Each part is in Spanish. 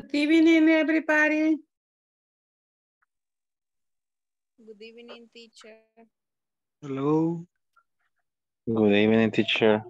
Good evening, everybody. Good evening, teacher. Hello. Good evening, teacher.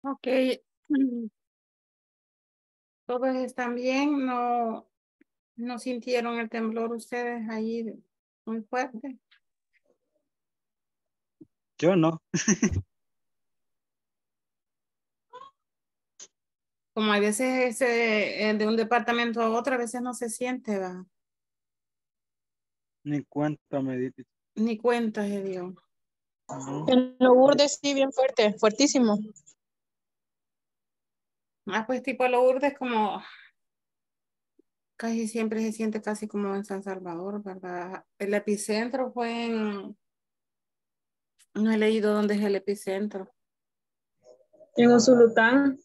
Okay, todos están bien, no sintieron el temblor ustedes ahí muy fuerte. Yo no. Como a veces de un departamento a otro, a veces no se siente, va. Ni cuenta me di. Ni cuenta se dio. En lo burde sí, bien fuerte, fuertísimo. Ah, pues tipo lo urdes como casi siempre se siente casi como en San Salvador, ¿verdad? El epicentro fue en, no he leído dónde es el epicentro. En Usulután.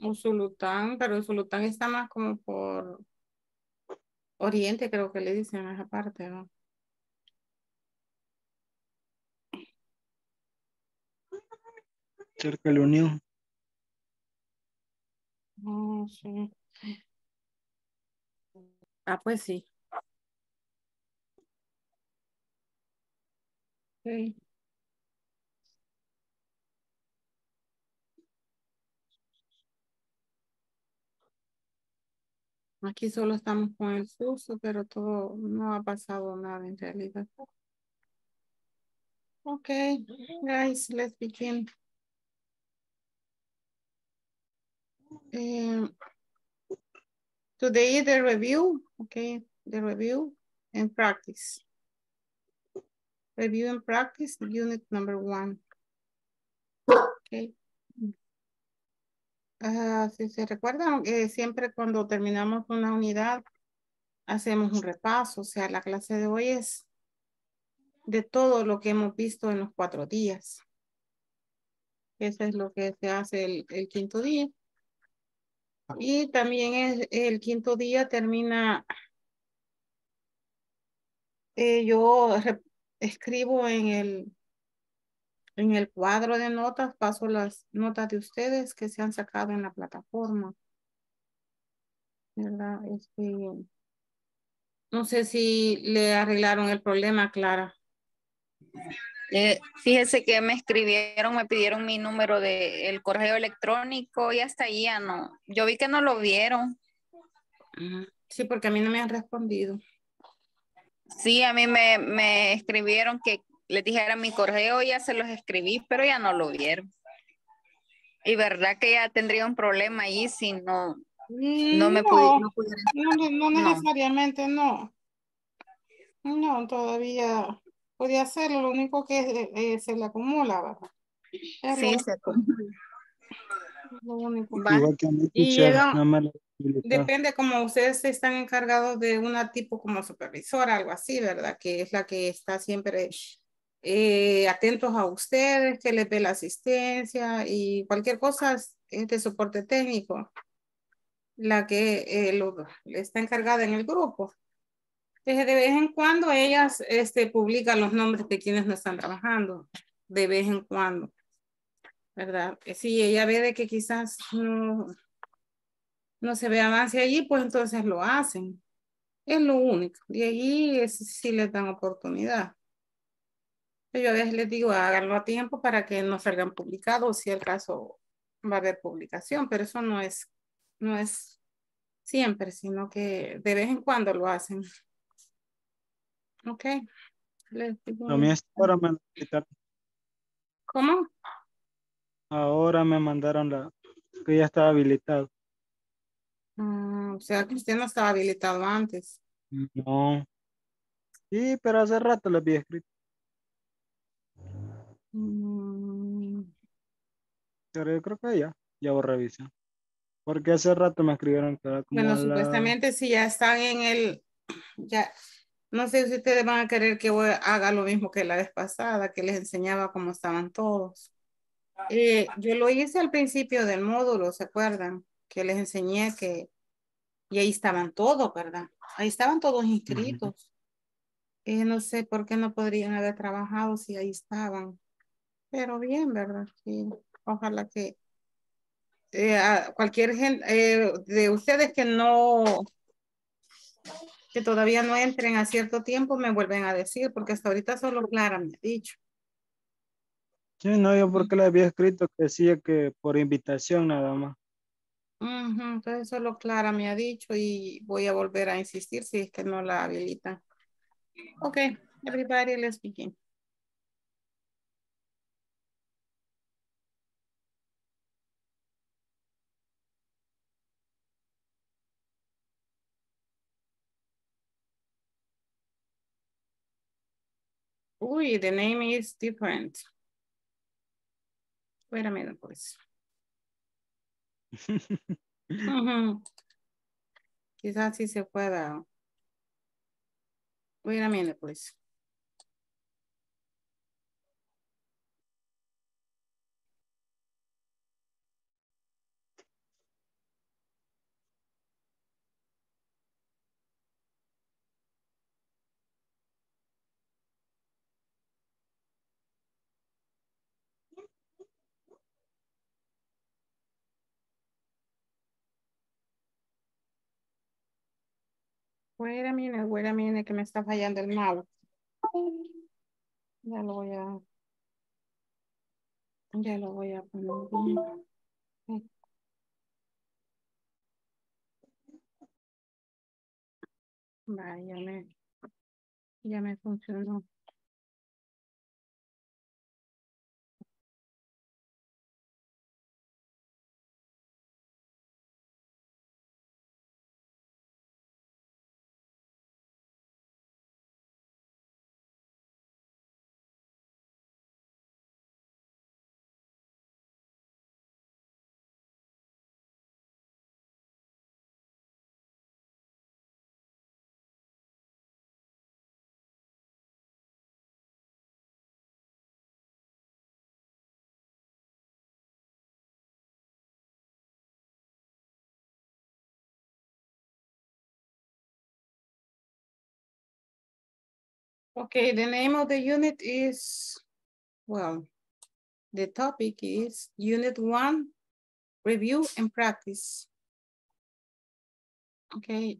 Usulután, pero Usulután está más como por Oriente, creo que le dicen a esa parte, ¿no? Cerca de la Unión. Oh, sí. Ah, pues sí. Sí. Aquí solo estamos con el susto, pero todo no ha pasado nada en realidad. Okay, guys, let's begin. Today is the review, okay, the review and practice. Review and practice, unit number 1. Okay. Si se recuerdan, siempre cuando terminamos una unidad, hacemos un repaso, o sea, la clase de hoy es de todo lo que hemos visto en los 4 días. Eso es lo que se hace el 5.º día. Y también es el 5.º día termina, yo escribo en el cuadro de notas, paso las notas de ustedes que se han sacado en la plataforma, ¿verdad? No sé si le arreglaron el problema, Clara. Fíjese que me escribieron, me pidieron mi número del correo electrónico y hasta ahí ya no. Yo vi que no lo vieron. Sí, porque a mí no me han respondido. Sí, a mí me escribieron que les dijera mi correo, ya se los escribí, pero ya no lo vieron. Y verdad que ya tendría un problema ahí si no necesariamente no. No, todavía... Podía hacerlo, lo único que se le acumula, ¿verdad? Sí, se acumula. Lo único. Y llega, depende como ustedes están encargados de una tipo como supervisora, algo así, ¿verdad? Que es la que está siempre atentos a ustedes, que les dé la asistencia y cualquier cosa de soporte técnico, la que está encargada en el grupo. Desde de vez en cuando ellas publican los nombres de quienes no están trabajando. De vez en cuando. ¿Verdad? Si ella ve de que quizás no se ve avance allí, pues entonces lo hacen. Es lo único. Y allí sí les dan oportunidad. Yo a veces les digo, háganlo a tiempo para que no salgan publicados. Si el caso va a haber publicación, pero eso no es siempre, sino que de vez en cuando lo hacen. Ok. Les digo. ¿Cómo? Ahora me mandaron que ya estaba habilitado. O sea que usted no estaba habilitado antes. No. Sí, pero hace rato lo había escrito. Pero yo creo que ya voy a revisar. Porque hace rato me escribieron cada como bueno, supuestamente si ya están en el... ya. No sé si ustedes van a querer que haga lo mismo que la vez pasada, que les enseñaba cómo estaban todos. Yo lo hice al principio del módulo, ¿se acuerdan? Que les enseñé que... Y ahí estaban todos, ¿verdad? Ahí estaban todos inscritos. No sé por qué no podrían haber trabajado si ahí estaban. Pero bien, ¿verdad? Sí. Ojalá que cualquier gente de ustedes que todavía no entren a cierto tiempo me vuelven a decir, porque hasta ahorita solo Clara me ha dicho. Sí, no, yo porque le había escrito que decía que por invitación nada más. Entonces solo Clara me ha dicho y voy a volver a insistir si es que no la habilitan. Ok, everybody, let's begin. Uy, the name is different. Wait a minute, please. Quizás sí se pueda. Wait a minute, please. Wait a minute, que me está fallando el mouse. Ya lo voy a poner. Vaya, ya me funcionó. Okay, the name of the unit is, well, the topic is Unit 1, Review and Practice. Okay,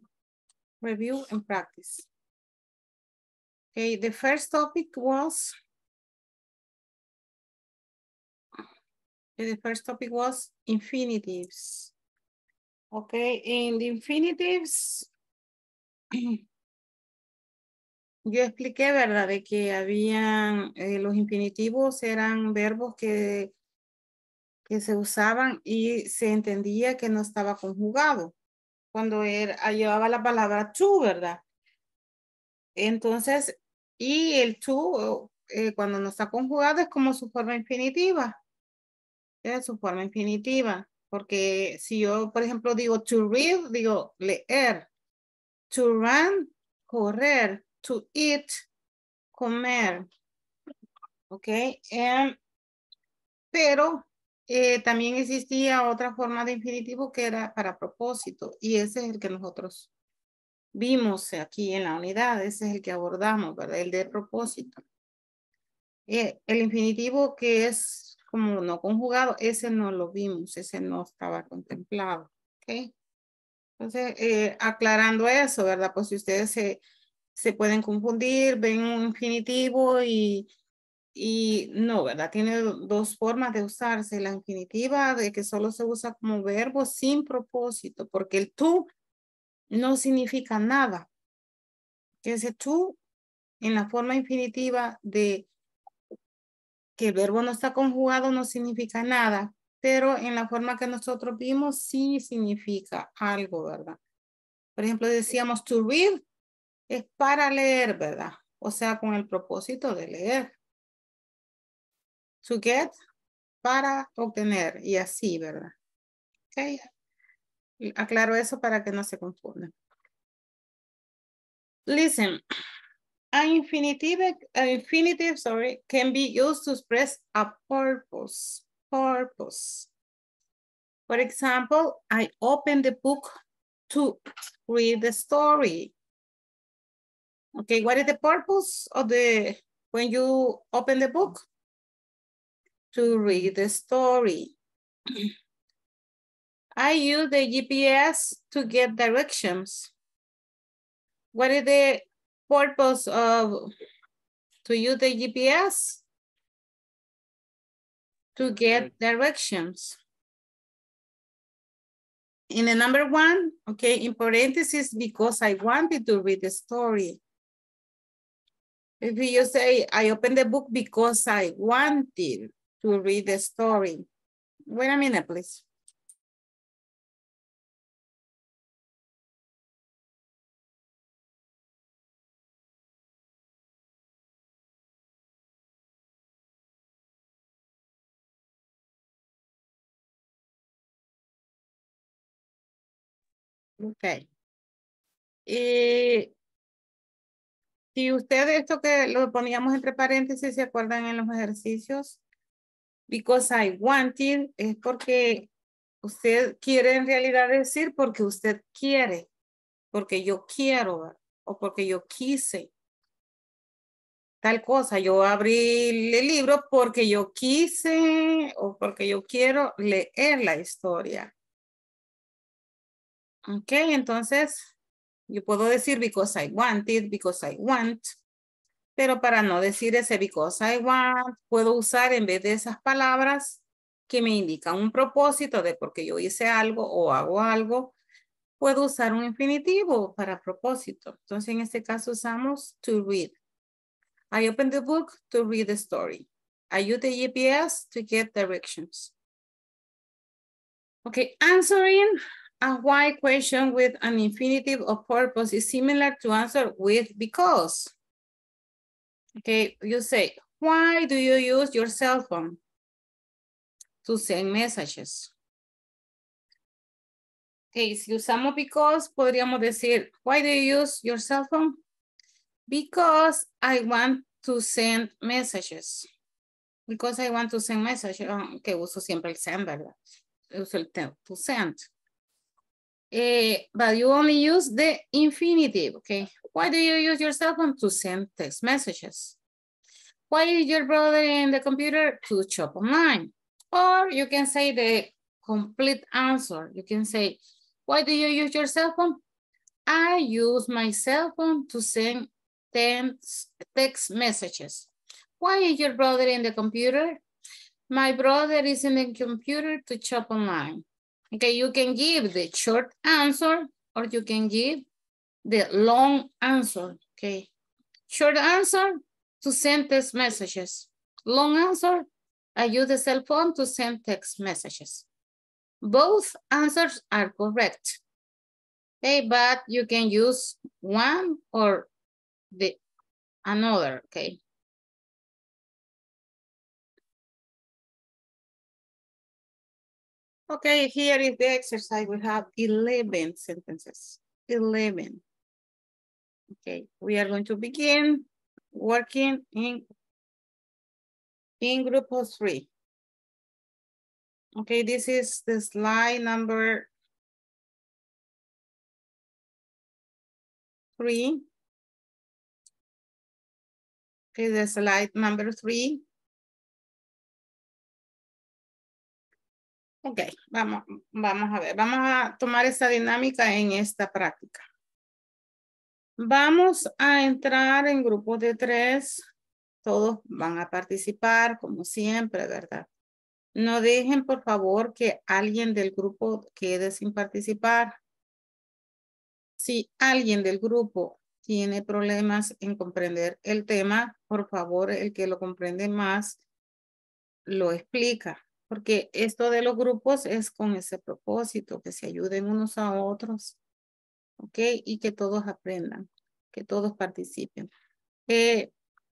Review and Practice. Okay, the first topic was, infinitives. Okay, in the infinitives, yo expliqué, ¿verdad? De que habían, los infinitivos eran verbos que se usaban y se entendía que no estaba conjugado. Cuando llevaba la palabra to, ¿verdad? Entonces, y el to, cuando no está conjugado, es como su forma infinitiva. Es su forma infinitiva. Porque si yo, por ejemplo, digo to read, digo leer. To run, correr. To eat, comer, ¿ok? Pero también existía otra forma de infinitivo que era para propósito y ese es el que nosotros vimos aquí en la unidad, ese es el que abordamos, ¿verdad? El de propósito. El infinitivo que es como no conjugado, ese no lo vimos, ese no estaba contemplado, ¿ok? Entonces, aclarando eso, ¿verdad? Pues si ustedes se pueden confundir, ven un infinitivo y no, ¿verdad? Tiene dos formas de usarse. La infinitiva de que solo se usa como verbo sin propósito, porque el tú no significa nada. Ese tú, en la forma infinitiva de que el verbo no está conjugado, no significa nada. Pero en la forma que nosotros vimos, sí significa algo, ¿verdad? Por ejemplo, decíamos to read es para leer, ¿verdad? O sea, con el propósito de leer. To get, para obtener, y así, ¿verdad? Ok. Aclaro eso para que no se confundan. Listen. An infinitive can be used to express a purpose. For example, I opened the book to read the story. Okay, what is the purpose of the, when you open the book? To read the story. I use the GPS to get directions. What is the purpose of to use the GPS? To get directions. In the number one, okay, in parentheses, because I wanted to read the story. If you say, I opened the book because I wanted to read the story. Wait a minute, please. Ok. Si ustedes, esto que lo poníamos entre paréntesis, ¿se acuerdan en los ejercicios? Because I wanted es porque usted quiere en realidad decir porque usted quiere, porque yo quiero o porque yo quise. Tal cosa, yo abrí el libro porque yo quise o porque yo quiero leer la historia. Ok, entonces yo puedo decir because I wanted, because I want, pero para no decir ese because I want, puedo usar en vez de esas palabras que me indican un propósito de porque yo hice algo o hago algo, puedo usar un infinitivo para propósito. Entonces en este caso usamos to read. I opened the book to read the story. I use the GPS to get directions. Ok, answering a why question with an infinitive of purpose is similar to answer with because. Okay, you say, why do you use your cell phone? To send messages. Okay, si usamos because, podríamos decir, why do you use your cell phone? Because I want to send messages. Because I want to send messages. Okay, uso siempre el send, ¿verdad? Uso el to send. But you only use the infinitive, okay? Why do you use your cell phone? To send text messages. Why is your brother in the computer? To shop online. Or you can say the complete answer. You can say, why do you use your cell phone? I use my cell phone to send text messages. Why is your brother in the computer? My brother is in the computer to shop online. Okay, you can give the short answer or you can give the long answer, okay? Short answer, to send text messages. Long answer, I use the cell phone to send text messages. Both answers are correct, okay? But you can use one or the another, okay? Okay, here is the exercise. We have 11 sentences, 11. Okay, we are going to begin working in group of 3. Okay, this is the slide number 3. Okay, the slide number 3. Ok, vamos a ver. Vamos a tomar esta dinámica en esta práctica. Vamos a entrar en grupos de 3. Todos van a participar, como siempre, ¿verdad? No dejen, por favor, que alguien del grupo quede sin participar. Si alguien del grupo tiene problemas en comprender el tema, por favor, el que lo comprende más, lo explica. Porque esto de los grupos es con ese propósito, que se ayuden unos a otros, ¿ok? Y que todos aprendan, que todos participen.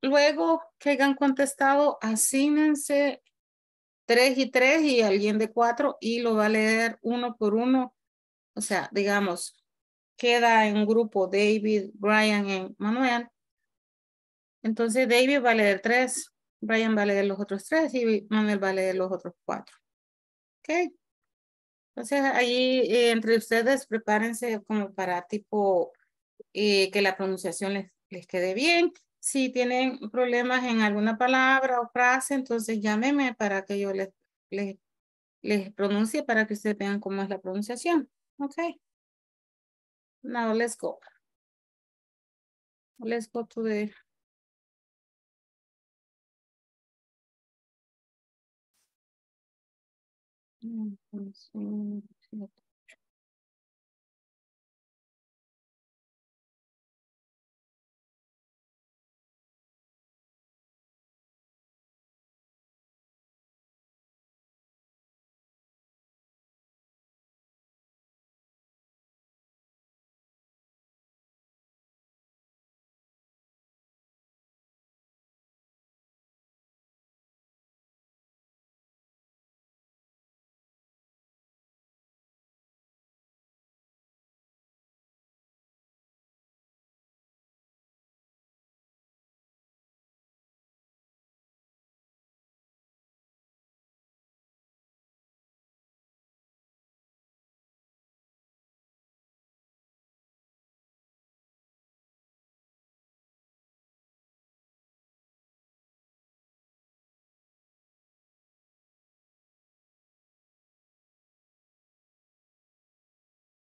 Luego que hayan contestado, asígnense 3 y 3 y alguien de 4 y lo va a leer uno por uno. O sea, digamos, queda en un grupo David, Brian y Manuel. Entonces David va a leer 3. Brian va a leer los otros 3 y Manuel va a leer los otros 4. Ok. Entonces ahí entre ustedes prepárense como para tipo que la pronunciación les quede bien. Si tienen problemas en alguna palabra o frase, entonces llámenme para que yo les pronuncie para que ustedes vean cómo es la pronunciación. Ok. Now let's go. Let's go to the...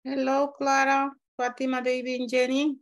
Hello, Clara, Fatima, David, and Jenny.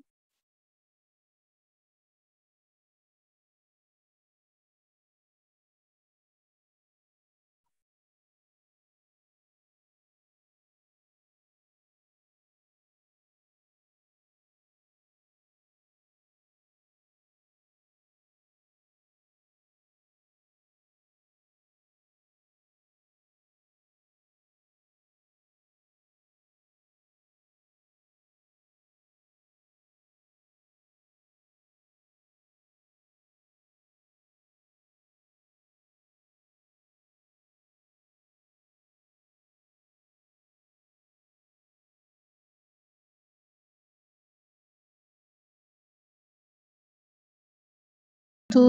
I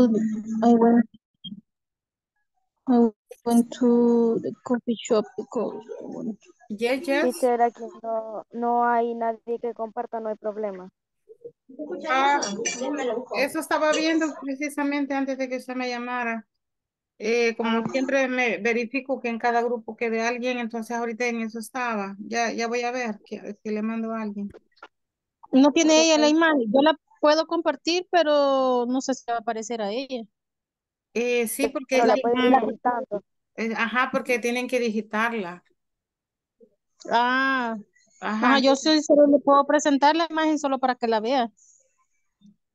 went to the coffee shop because I want to. Yes. Teacher, aquí no hay nadie que comparta, no hay problema. Eso estaba viendo precisamente antes de que usted me llamara. Como siempre me verifico que en cada grupo quede alguien, entonces ahorita en eso estaba. Ya voy a ver si le mando a alguien. No tiene ella la imagen. Yo la puedo compartir, pero no sé si va a aparecer a ella. Sí, porque... La pueden ir porque tienen que digitarla. Yo solo le puedo presentar la imagen solo para que la vea.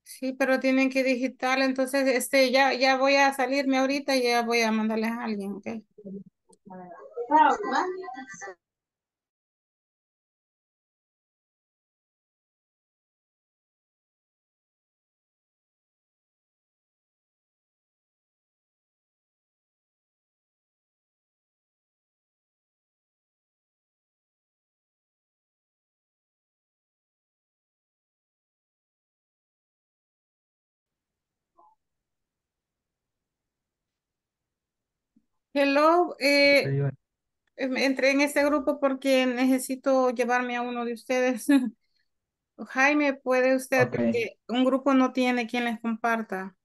Sí, pero tienen que digitarla, entonces ya voy a salirme ahorita y ya voy a mandarles a alguien, ¿ok? Hello, entré en este grupo porque necesito llevarme a uno de ustedes. Jaime, puede usted, okay, porque un grupo no tiene quien les comparta.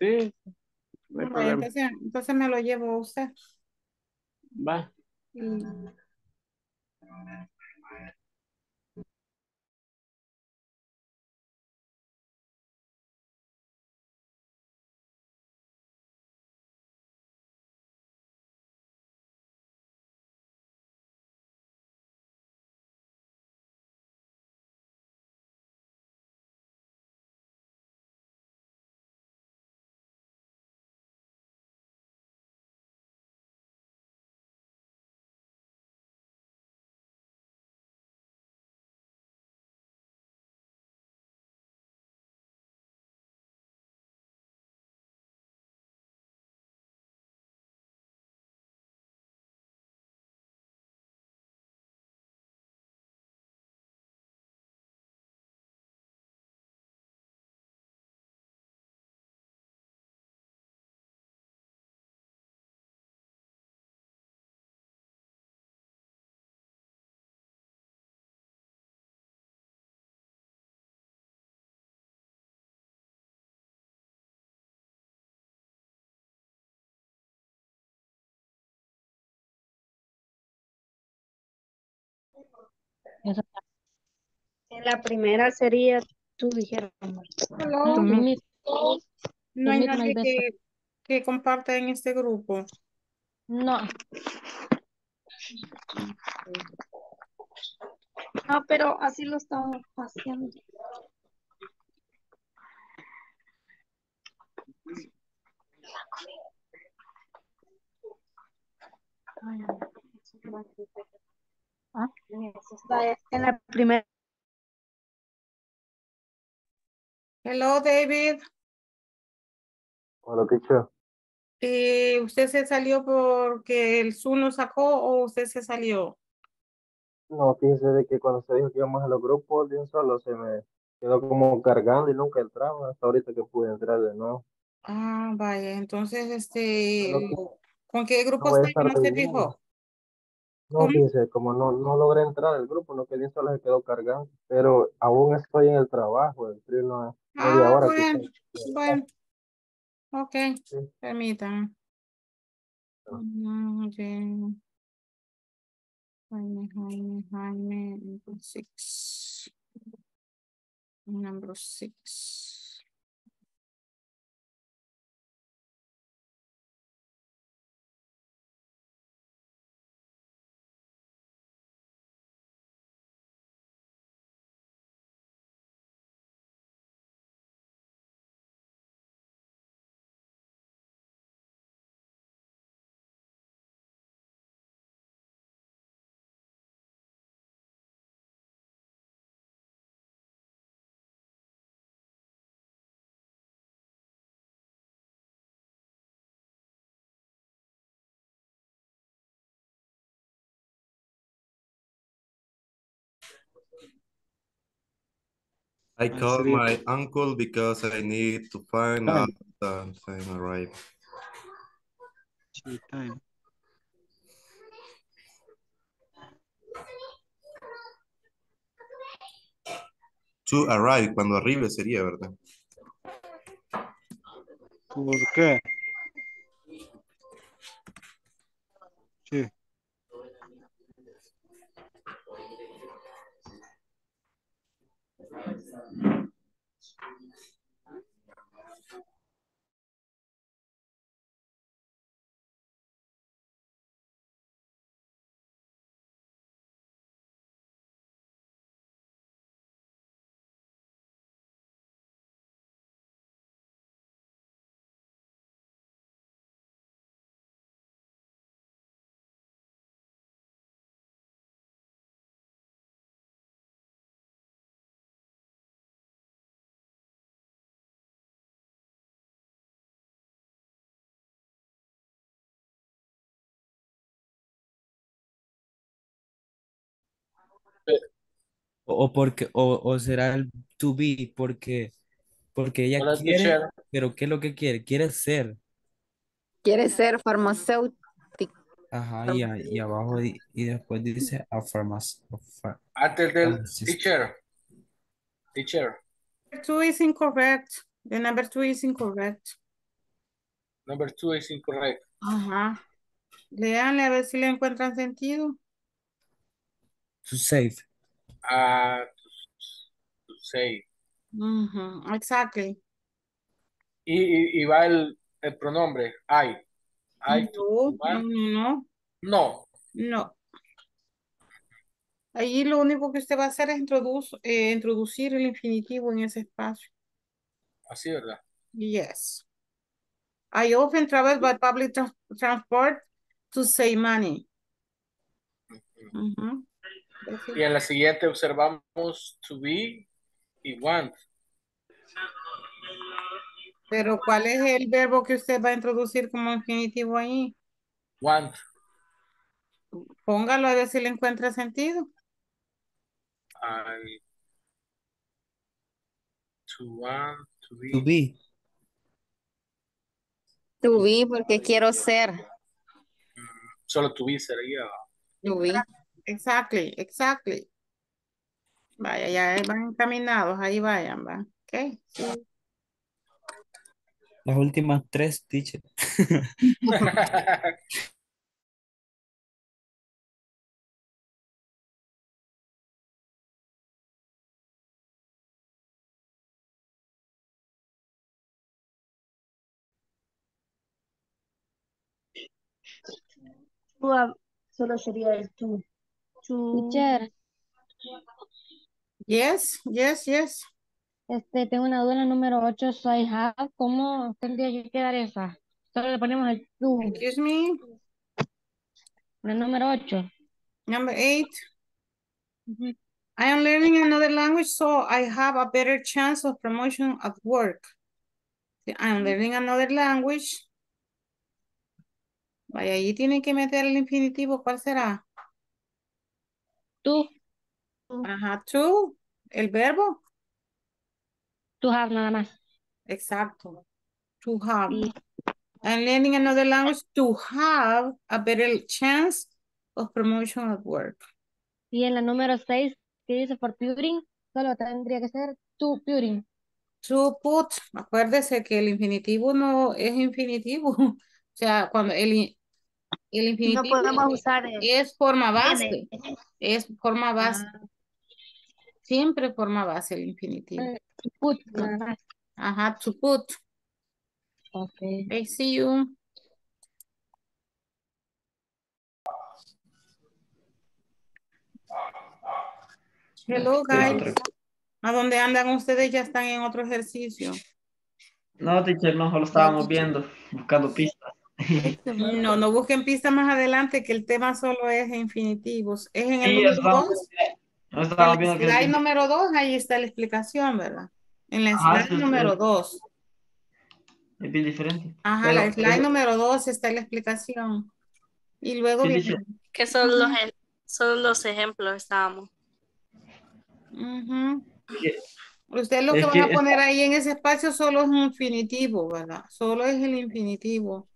Sí, no hay problema. Entonces me lo llevo a usted. Va. Y... La primera sería, tú dijeron. No hay nadie que comparta en este grupo. No. No, pero así lo estamos haciendo. ¿Ah? En la primera. Hello, David. Hola, Kicho. ¿Usted se salió porque el Zoom lo sacó o usted se salió? No, fíjese de que cuando se dijo que íbamos a los grupos de un solo se me quedó como cargando y nunca entraba hasta ahorita que pude entrar de nuevo. Ah, vaya, entonces ¿con qué grupo está? No se fijó. No, fíjese, como no logré entrar al grupo, no quería, solo se quedó cargando, pero aún estoy en el trabajo, entre una media hora. Bueno, que... ok, sí. Permítanme. No, okay. Jaime, number 6. I called my uncle because I need to find out that I'm arrived. To arrive, cuando arribe sería, ¿verdad? ¿Por qué? Sí. O será el to be, porque ella quiere, teacher. Pero ¿qué es lo que quiere? Quiere ser. Quiere ser farmacéutica. Ajá, y abajo y después dice a farmacéutica. Antes del teacher. Teacher. Number 2 is incorrect. The number 2 is incorrect. Number 2 is incorrect. Ajá. Leanle a ver si le encuentran sentido. To save. To save. Uh-huh. Exactly. Y va el pronombre. I. I no, no, no. No. Allí lo único que usted va a hacer es introducir el infinitivo en ese espacio. Así, ¿verdad? Yes. I often travel by public transport to save money. Uh-huh. Y en la siguiente observamos to be y want. Pero ¿cuál es el verbo que usted va a introducir como infinitivo ahí? Want. Póngalo a ver si le encuentra sentido. To want, to be. To be. To be porque quiero ser. Solo to be sería. To be. Exactly, exactly. Vaya, ya van encaminados, ahí vayan, va. Ok. Sí. Las últimas tres, teacher. Solo sería el tú. Teacher. Yes, yes, yes. Tengo una duda en el número 8, so I have. ¿Cómo tendría yo que dar esa? Solo le ponemos el tú. Excuse me. El número 8. Number 8. Mm-hmm. I am learning another language, so I have a better chance of promotion at work. I am learning another language. Vaya, ahí tienen que meter el infinitivo. ¿Cuál será? Tú. Ajá, tú. El verbo. To have, nada más. Exacto. To have. Sí. And learning another language to have a better chance of promotion at work. Y en la número 6, que dice for puting, solo tendría que ser to puting. To put. Acuérdese que el infinitivo no es infinitivo. O sea, cuando el infinitivo no podemos usar es forma base. Es forma base. Ah. Siempre forma base el infinitivo. To put. Ajá, to put. Okay. I see you. Hello, guys. ¿A dónde andan ustedes? Ya están en otro ejercicio. No, teacher, no, solo estábamos viendo, buscando pistas. No, no busquen pistas más adelante, que el tema solo es infinitivos. Es en el número 2. No estaba en la slide número 2, ahí está la explicación, ¿verdad? En la slide número 2. Es bien diferente. Ajá, la slide número 2 está la explicación. Y luego... Sí, viene... Que son los ejemplos, estábamos. Uh-huh. Usted lo que van a poner ahí en ese espacio solo es un infinitivo, ¿verdad? Solo es el infinitivo.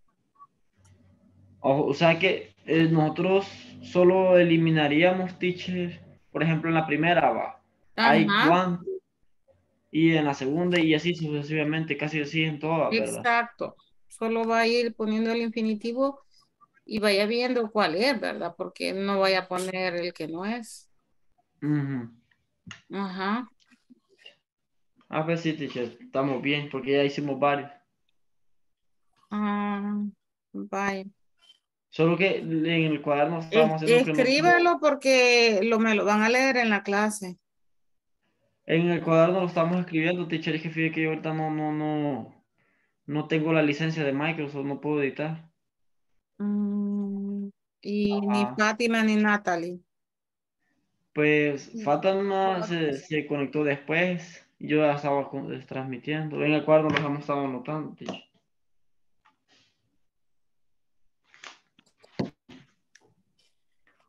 O sea que nosotros solo eliminaríamos, teacher... Por ejemplo, en la primera va. Hay one. Y en la segunda y así sucesivamente, casi así en todas, ¿verdad? Exacto. Solo va a ir poniendo el infinitivo y vaya viendo cuál es, ¿verdad? Porque no vaya a poner el que no es. Uh-huh. Ajá. A ver si, teacher, estamos bien porque ya hicimos varios. Bye. Solo que en el cuaderno estábamos haciendo... Escríbalo porque me lo van a leer en la clase. En el cuaderno lo estamos escribiendo, teacher, es que fíjate que yo ahorita no tengo la licencia de Microsoft, no puedo editar. Y ni Fatima ni Natalie. Pues Fatima se conectó después, yo ya estaba transmitiendo. En el cuaderno los hemos estado anotando, teacher.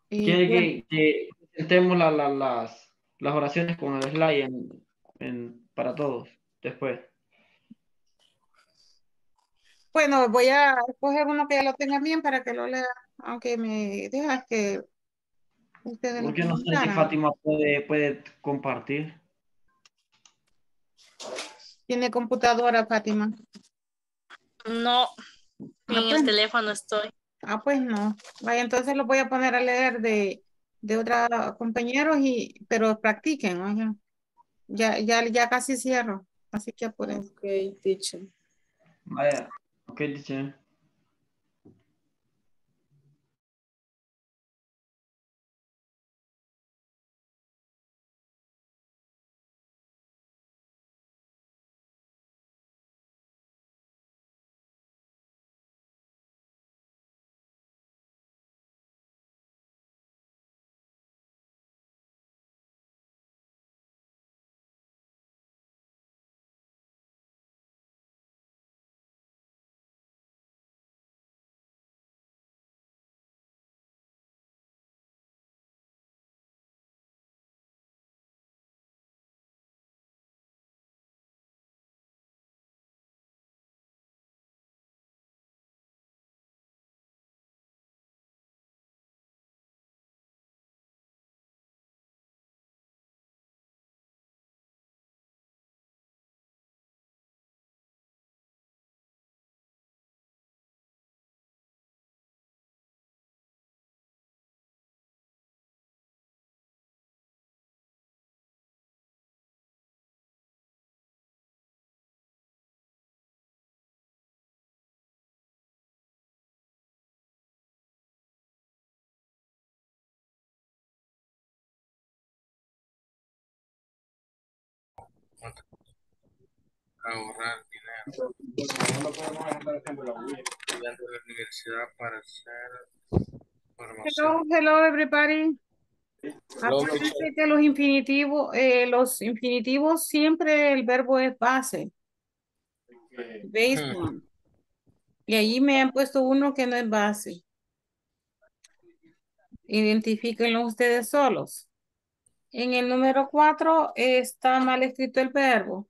Quiere que intentemos las oraciones con el slide para todos después. Bueno, voy a escoger uno que ya lo tenga bien para que lo lea, aunque me dejas que Ustedes porque no sé si Fátima puede compartir. ¿Tiene computadora, Fátima? No, en el teléfono estoy. Ah, pues no. Vaya, entonces lo voy a poner a leer de otros compañeros, pero practiquen, oigan. Ya casi cierro, así que por eso. Ok, teacher. Vaya, ok, teacher. Ahorrar dinero. No podemos ahorrar tiempo la universidad para hacer formación. Hello, everybody. Acuérdense que los infinitivos siempre el verbo es base. Based on. Y ahí me han puesto uno que no es base. Identifíquenlo ustedes solos. En el número 4 está mal escrito el verbo.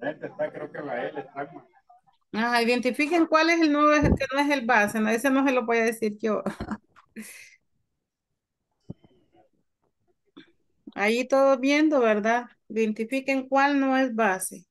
Está, creo que la L está mal. Ajá, identifiquen cuál es el nuevo que no es el base. No, ese no se lo voy a decir yo. Ahí todo viendo, ¿verdad? Identifiquen cuál no es base.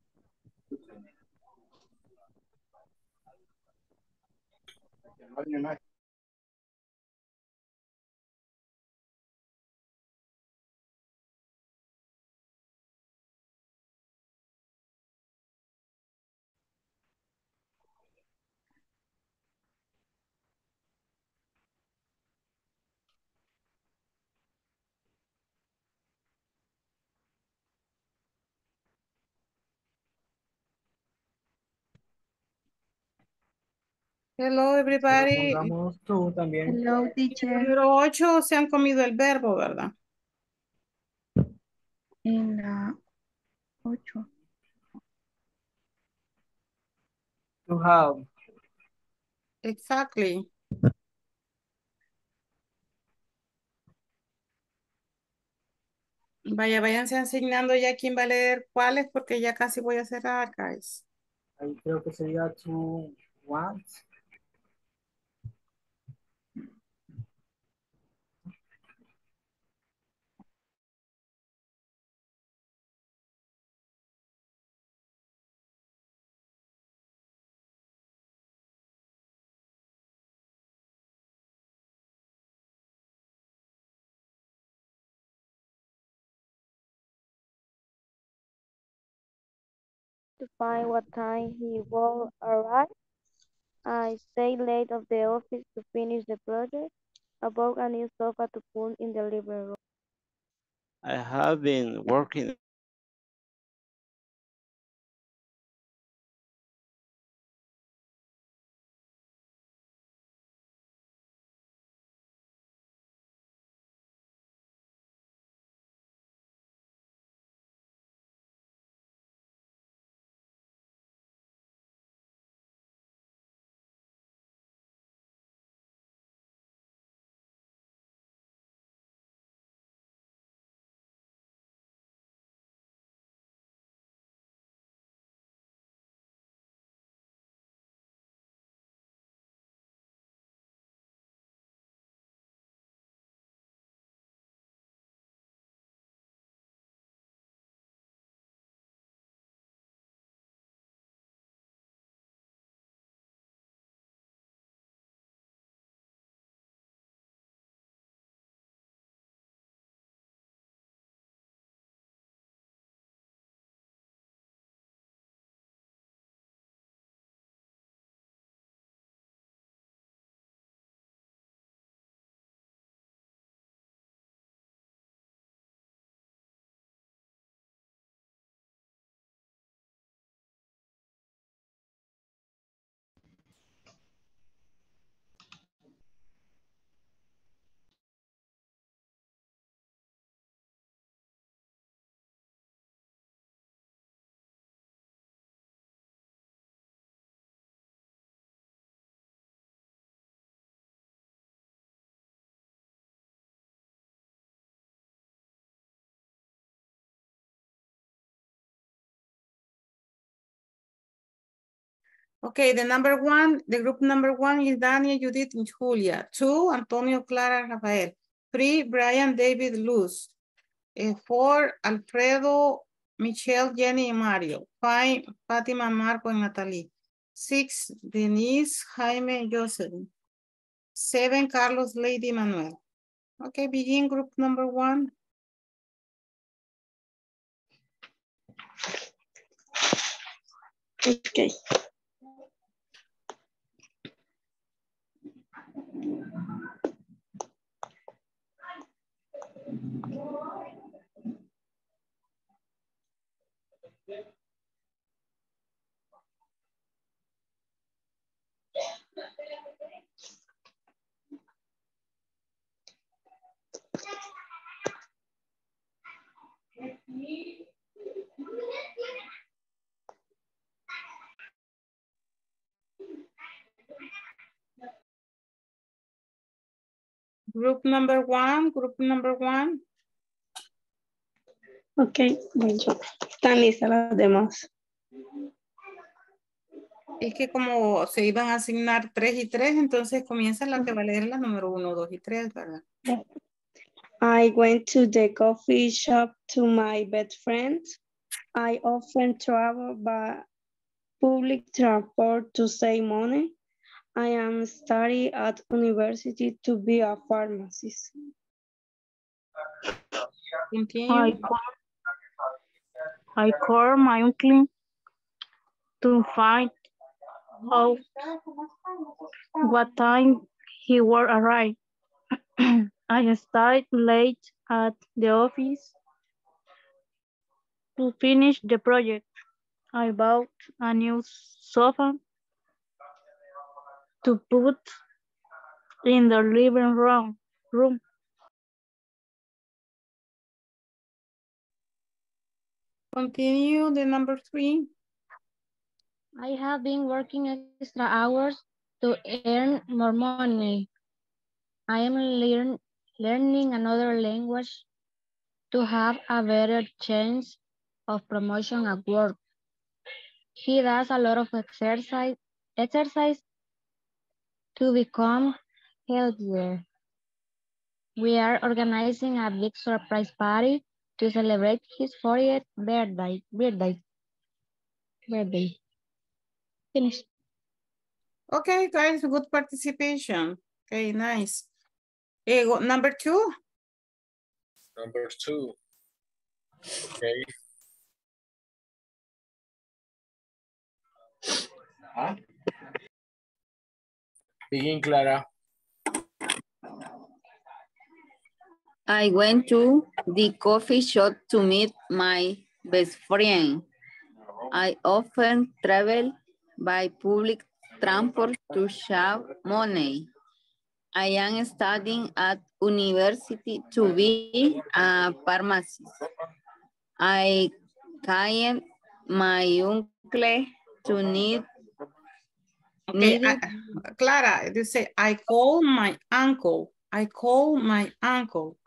Hello, everybody. Tú también. Hello, teacher. El número 8 se han comido el verbo, ¿verdad? En la 8. To have. Exactly. Váyanse asignando ya quién va a leer cuáles, porque ya casi voy a cerrar, guys. Ahí creo que sería to want. To find what time he will arrive. I stay late at the office to finish the project. I bought a new sofa to put in the living room. I have been working. Okay, the number one, the group number one is Daniel, Judith, and Julia. 2, Antonio, Clara, Rafael. 3, Brian, David, Luz. 4, Alfredo, Michelle, Jenny, and Mario. 5, Fatima, Marco, and Natalie. 6, Denise, Jaime, and Yosselin. 7, Carlos, Lady, Manuel. Okay, begin group number one. Okay. Group number one. Okay, buen job. Están listas las demás. Es que como se iban a asignar 3 y 3, entonces comienza la que va a leer la número 1, 2 y 3, ¿verdad? I went to the coffee shop to my best friend. I often travel by public transport to save money. I am studying at university to be a pharmacist. I call my uncle to find out what time he will arrive. I stayed late at the office to finish the project. I bought a new sofa to put in the living room. Continue the number 3. I have been working extra hours to earn more money. I am learning another language to have a better chance of promotion at work. He does a lot of exercise to become healthier. We are organizing a big surprise party to celebrate his 40th birthday. Finish. Okay, guys, good participation. Okay, nice. Number 2. Number 2. Okay. Huh? Begin, Clara. I went to the coffee shop to meet my best friend. I often travel by public transport to save money. I am studying at university to be a pharmacist. I called my uncle to need. Okay, Clara, you say, I call my uncle. I call my uncle.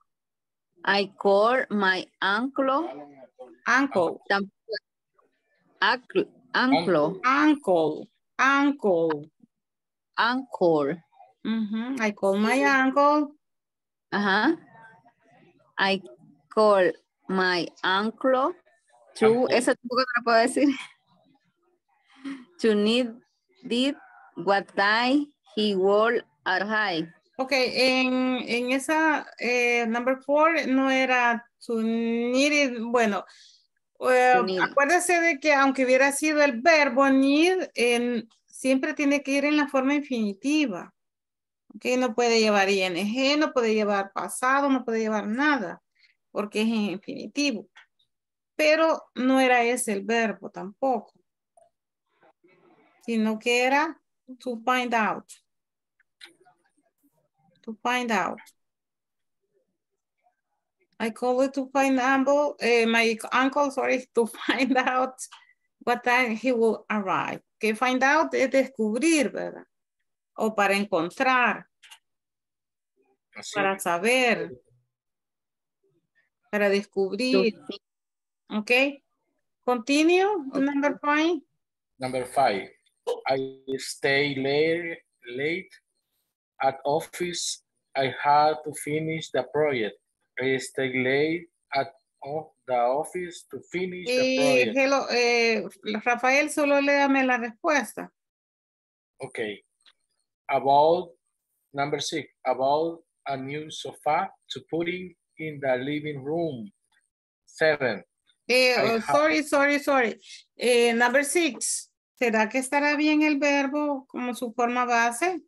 Mm-hmm. I call my uncle. Uh-huh. I call my uncle to, eso tampoco te lo puedo decir. To need did what time he will arrive. Ok, en esa number 4 no era to need, bueno, acuérdese de que aunque hubiera sido el verbo need, siempre tiene que ir en la forma infinitiva. Ok, no puede llevar ing, no puede llevar pasado, no puede llevar nada, porque es en infinitivo. Pero no era ese el verbo tampoco, sino que era to find out. To find out. I call it to find out, my uncle, sorry, to find out what time he will arrive. Que find out es descubrir, ¿verdad? O para encontrar. Así. Para saber. Para descubrir. Ok. Continue. Number 5. Number 5. I stay late at office. I had to finish the project. I stay late at the office to finish the project. Hello, Rafael, solo léame la respuesta. Okay. About number 6. About a new sofa to put in the living room. 7. Sorry. Number 6. ¿Será que estará bien el verbo como su forma base?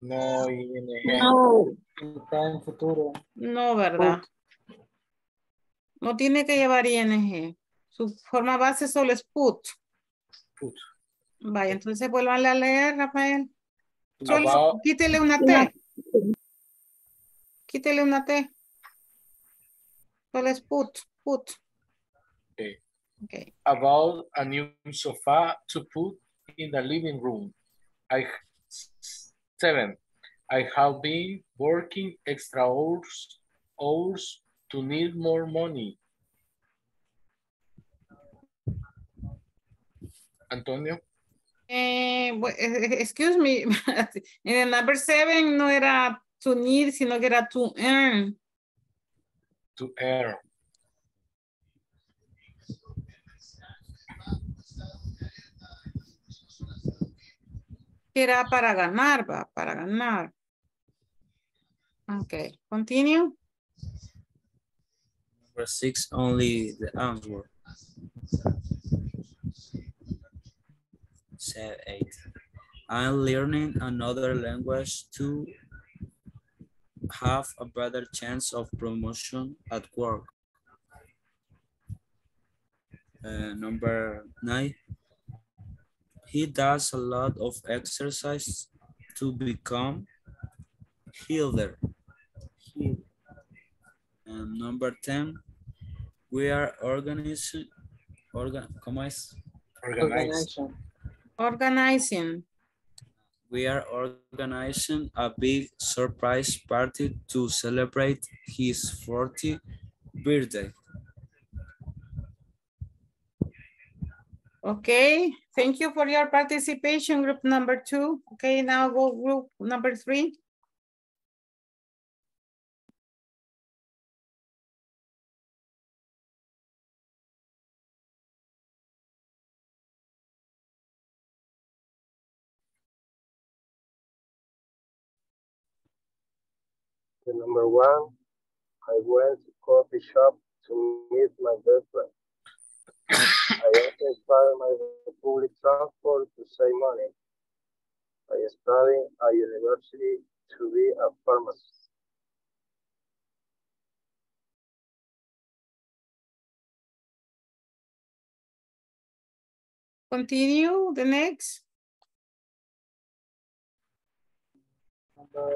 No, ING. Está en futuro. No, ¿verdad? Put. No tiene que llevar ING. Su forma base solo es put. Put. Vaya, entonces vuelvan a leer, Rafael. Solo quítele una T. Quítele una T. Solo es put. Put. Okay. Okay. About a new sofa to put in the living room. 7. I have been working extra hours to need more money. Antonio? Excuse me. In number 7 no era to need, sino que era to earn. To earn. Era para ganar, va, para ganar. Okay, continue. Number 6, only the answer. 7, 8. I'm learning another language to have a better chance of promotion at work. Number 9. He does a lot of exercise to become healthier. And number 10, we are organizing. We are organizing a big surprise party to celebrate his 40th birthday. Okay, thank you for your participation, group number 2. Okay, now go group number 3. The number 1, I went to coffee shop to meet my best friend. I often travel my public transport to save money. I study at university to be a pharmacist. Continue the next. Number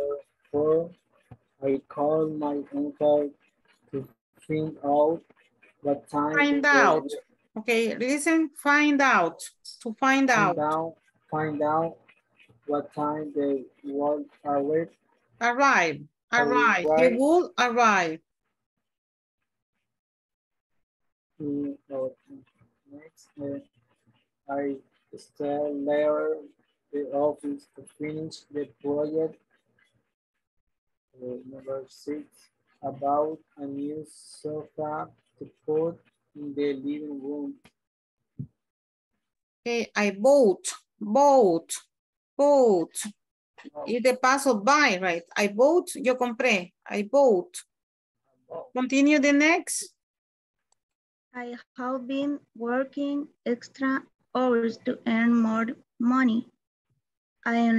4, I called my uncle to find out what time. Find out. Okay, listen, find out, to find out. Find out what time they will arrive. Arrive, they will arrive. Next, I stay later the office to finish the project. Number 6, about a new sofa to put in the living room. Okay, I bought. Oh. It's the past of buy, right? I bought, yo compré. I bought. Continue the next. I have been working extra hours to earn more money. I am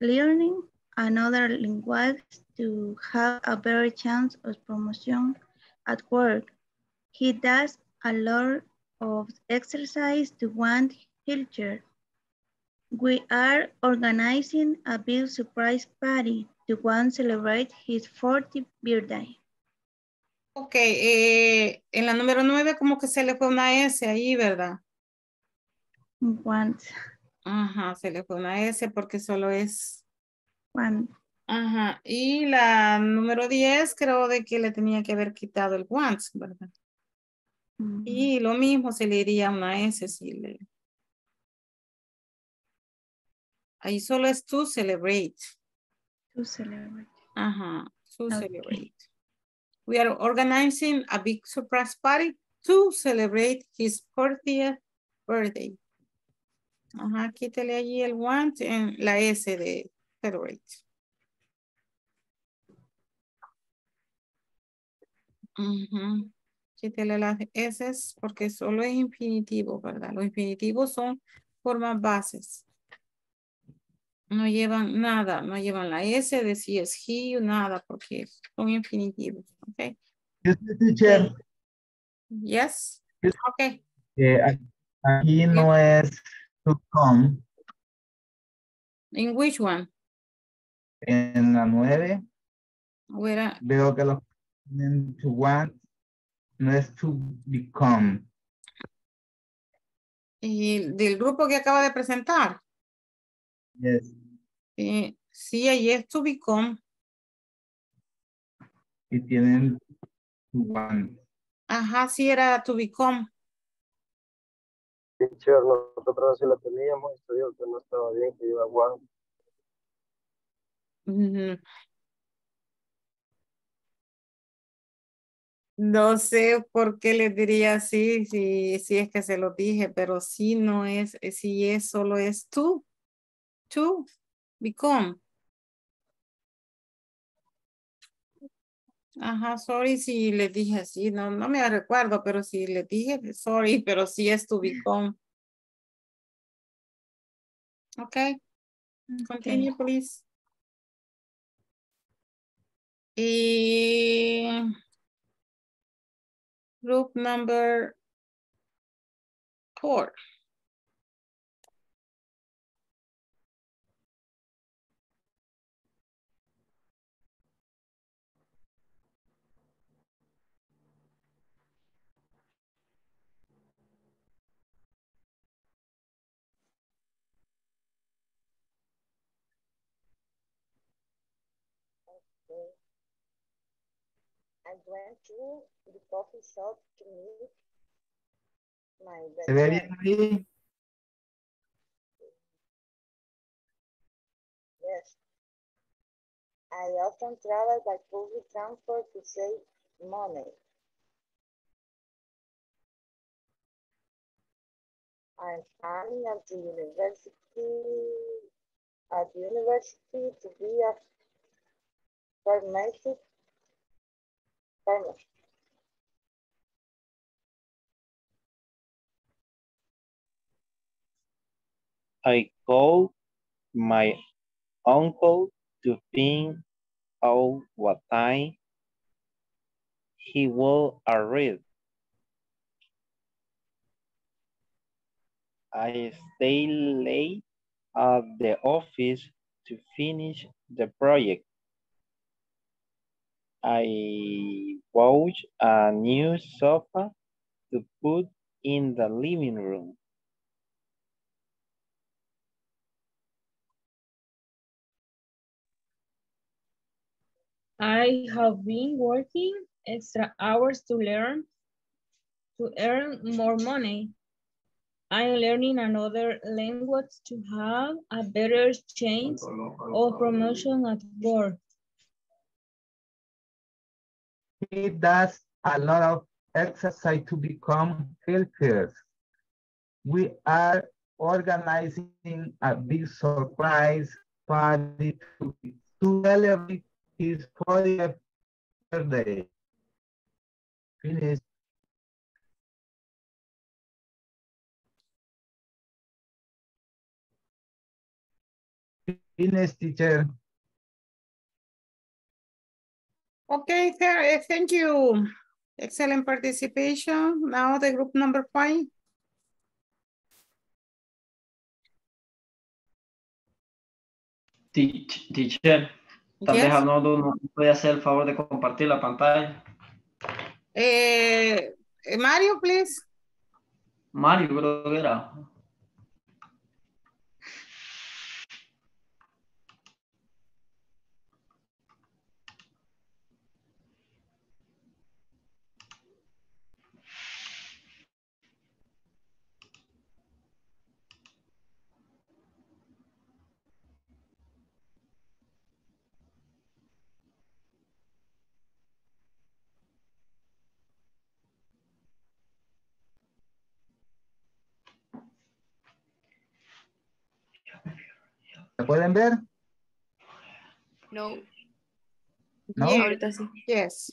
learning another language to have a better chance of promotion at work. He does a lot of exercise to want healthier. We are organizing a big surprise party to want to celebrate his 40th birthday. Ok, en la número 9 como que se le fue una S ahí, ¿verdad? Want. Ajá, se le fue una S porque solo es... Want. Ajá, y la número 10 creo de que le tenía que haber quitado el want, ¿verdad? Y lo mismo se le diría una S si le Ahí solo es to celebrate. To celebrate. Ajá. To celebrate. We are organizing a big surprise party to celebrate his 40th birthday. Ajá, quítale allí el want en la S de celebrate. Uh-huh. Quítale las S porque solo es infinitivo, ¿verdad? Los infinitivos son formas bases. No llevan nada, no llevan la S de si es he o nada porque son infinitivos, ¿ok? Yes, teacher. Yes, ok. Aquí no es to come. ¿En which one? En la 9. Veo que los to want no es to become. ¿Y del grupo que acaba de presentar? Yes. Sí, ahí es to become. Y tienen to want. Ajá, sí era to become. Teacher, nosotros sí la teníamos, yo que no estaba bien, que iba want. Mm-hmm. No sé por qué les diría así, si es que se lo dije, pero sí no es, sí es, solo es to become. Ajá, sorry si les dije así, no me recuerdo, pero si les dije, sorry, pero sí es to become. Okay, continue, please. Y... group number 4. Okay. I went to the coffee shop to meet my best friend. Yes. I often travel by public transport to save money. I'm planning at university to be a pharmacist. I called my uncle to think out what time he will arrive. I stay late at the office to finish the project. I bought a new sofa to put in the living room. I have been working extra hours to earn more money. I am learning another language to have a better chance of promotion at work. He does a lot of exercise to become healthier. We are organizing a big surprise party to celebrate his 40th birthday. Finish. Finish, teacher. Okay, thank you. Excellent participation. Now the group number 5. Teacher, tal vez Arnoldo no puede hacer el favor de compartir la pantalla. Mario, please. Mario, creo que era. pueden ver? No. No. Yeah, ahorita sí. Yes.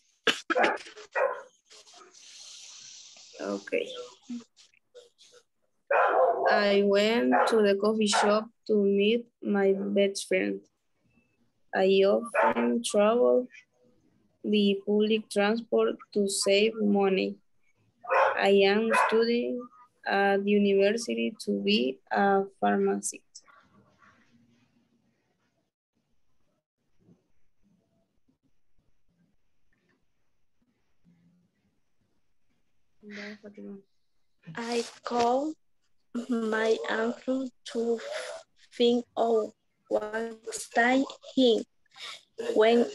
Okay. I went to the coffee shop to meet my best friend. I often travel the public transport to save money. I am studying at the university to be a pharmacist. I called my uncle to think of what style him. When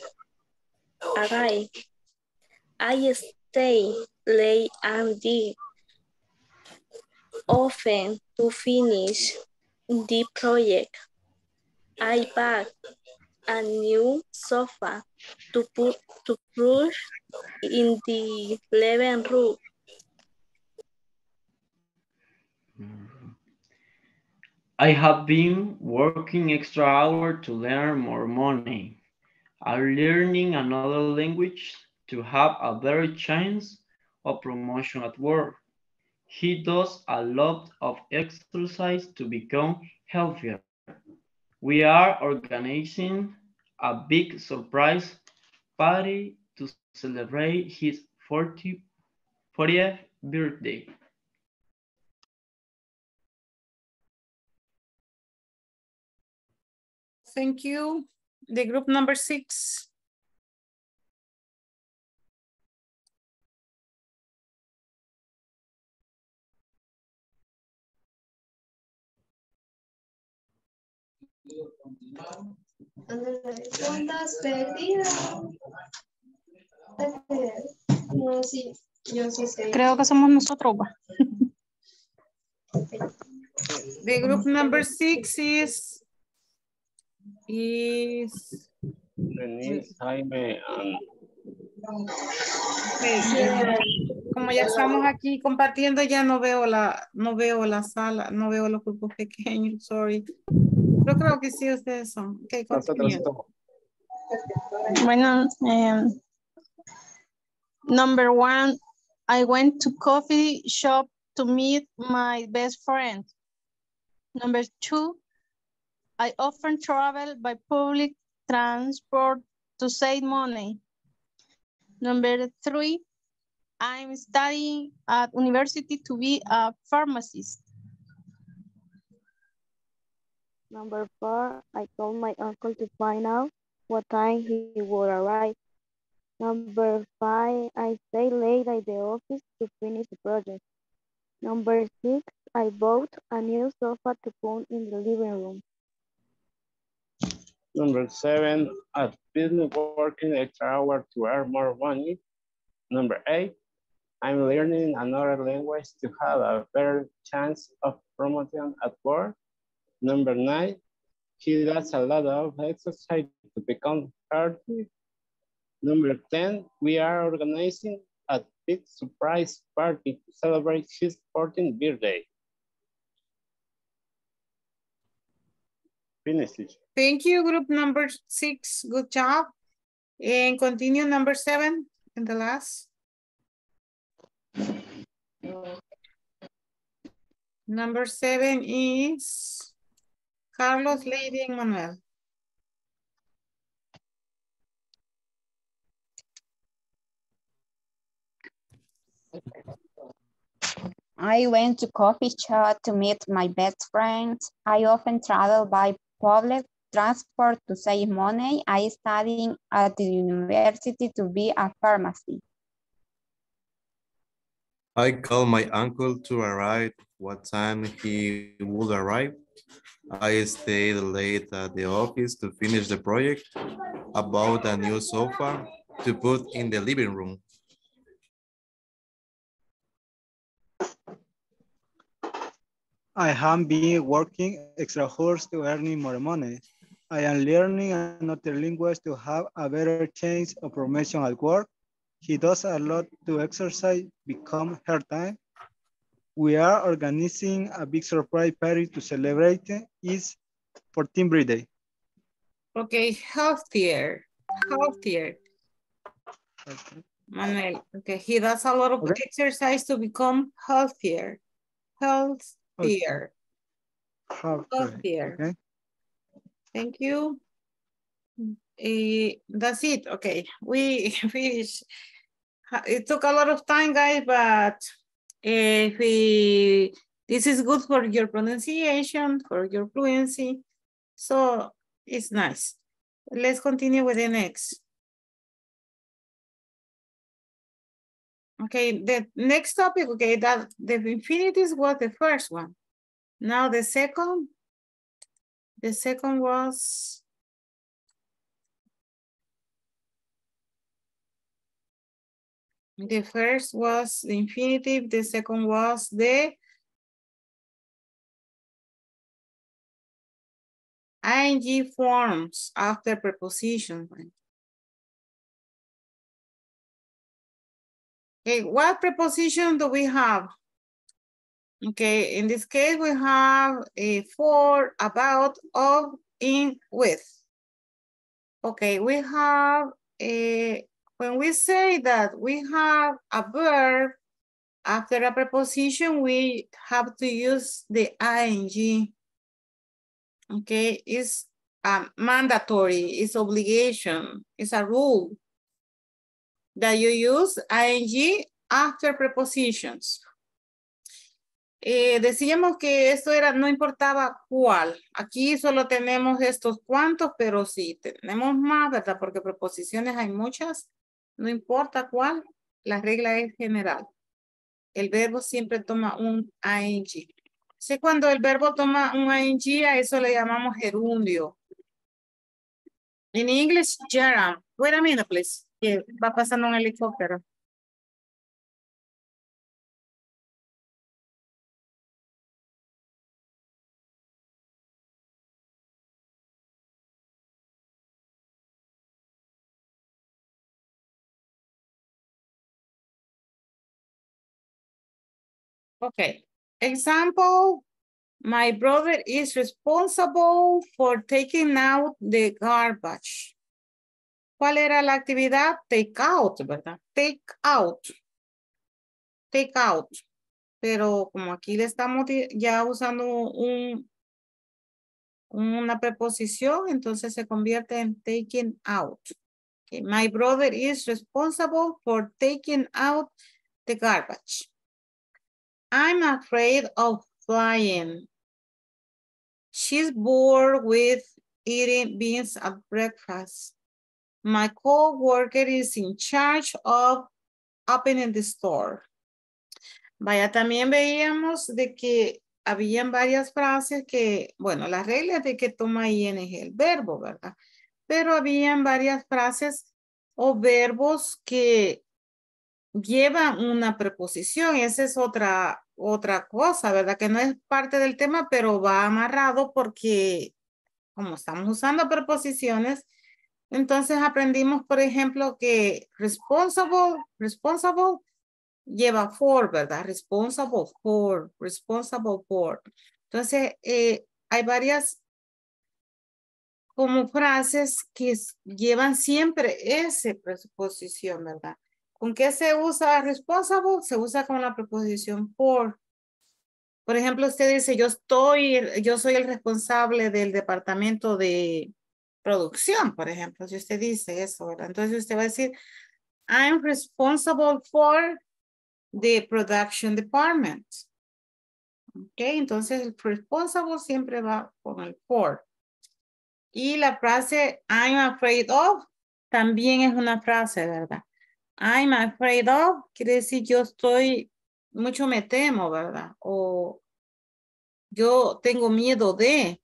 I stay late and did often to finish the project. I bought a new sofa to put to brush in the living room. I have been working extra hours to learn more money. I'm learning another language to have a better chance of promotion at work. He does a lot of exercise to become healthier. We are organizing a big surprise party to celebrate his 40th birthday. Thank you. The group number 6. Ondas perdidas. No, sí, yo sí sé. Creo que somos nosotros. The group number 6 is Denise, Jaime, como ya estamos aquí compartiendo, ya no veo la sala, no veo los grupos pequeños, sorry. Yo creo que sí ustedes son. Okay, bueno, number 1, I went to coffee shop to meet my best friend. Number 2, I often travel by public transport to save money. Number 3, I'm studying at university to be a pharmacist. Number 4, I called my uncle to find out what time he would arrive. Number 5, I stayed late at the office to finish the project. Number 6, I bought a new sofa to put in the living room. Number 7, I've been working extra hours to earn more money. Number 8, I'm learning another language to have a better chance of promotion at work. Number 9, he does a lot of exercise to become healthy. Number 10, we are organizing a big surprise party to celebrate his 14th birthday. Finish. Thank you, group number 6. Good job. And continue number 7 and the last. Number 7 is Carlos, Lady, and Manuel. I went to coffee shop to meet my best friend. I often travel by public transport to save money. I studying at the university to be a pharmacist. I called my uncle to arrive what time he would arrive. I stayed late at the office to finish the project. I bought a new sofa to put in the living room. I have been working extra hours to earn more money. I am learning another language to have a better chance of promotion at work. He does a lot to exercise, become healthy. We are organizing a big surprise party to celebrate his 14th birthday. Okay, healthier. Healthier. Okay. Manuel, okay, he does a lot of exercise to become healthier. Healthier. Okay. Healthier. Okay. Thank you. That's it. Okay, we finished. It took a lot of time, guys, but this is good for your pronunciation, for your fluency. So it's nice. Let's continue with the next. Okay, the next topic, okay, that the infinities was the first one. Now the second was, the first was the infinitive, the second was the ing forms after preposition. Okay, what preposition do we have? Okay, in this case we have a for, about, of, in, with. Okay, we have a, when we say that we have a verb after a preposition, we have to use the ing. Okay, it's mandatory, it's obligation, it's a rule that you use ing after prepositions. Decíamos que esto era, no importaba cuál. Aquí solo tenemos estos cuantos, pero sí, tenemos más, ¿verdad? Porque preposiciones hay muchas. No importa cuál, la regla es general. El verbo siempre toma un ing. Sí, cuando el verbo toma un ing, a eso le llamamos gerundio. In English, gerund. Wait a minute, please. Que va pasando un helicóptero. Okay, example, my brother is responsible for taking out the garbage. ¿Cuál era la actividad? Take out, ¿verdad? Take out. Take out. Pero como aquí le estamos ya usando una preposición, entonces se convierte en taking out. Okay. My brother is responsible for taking out the garbage. I'm afraid of flying. She's bored with eating beans at breakfast. My co-worker is in charge of opening the store. Vaya, también veíamos de que habían varias frases que, bueno, las reglas de que toma ING el verbo, ¿verdad? Pero habían varias frases o verbos que llevan una preposición. Esa es otra cosa, ¿verdad? Que no es parte del tema, pero va amarrado porque como estamos usando preposiciones, entonces aprendimos, por ejemplo, que responsible lleva for, ¿verdad? Responsible for. Entonces, hay varias como frases que llevan siempre esa preposición, ¿verdad? ¿Con qué se usa responsible? Se usa con la preposición for. Por ejemplo, usted dice, yo soy el responsable del departamento de producción, por ejemplo. Si usted dice eso, ¿verdad? Entonces usted va a decir, I'm responsible for the production department. Ok, entonces el responsible siempre va con el for. Y la frase, I'm afraid of, también es una frase, ¿verdad? I'm afraid of, quiere decir yo estoy, mucho me temo, ¿verdad? O yo tengo miedo de,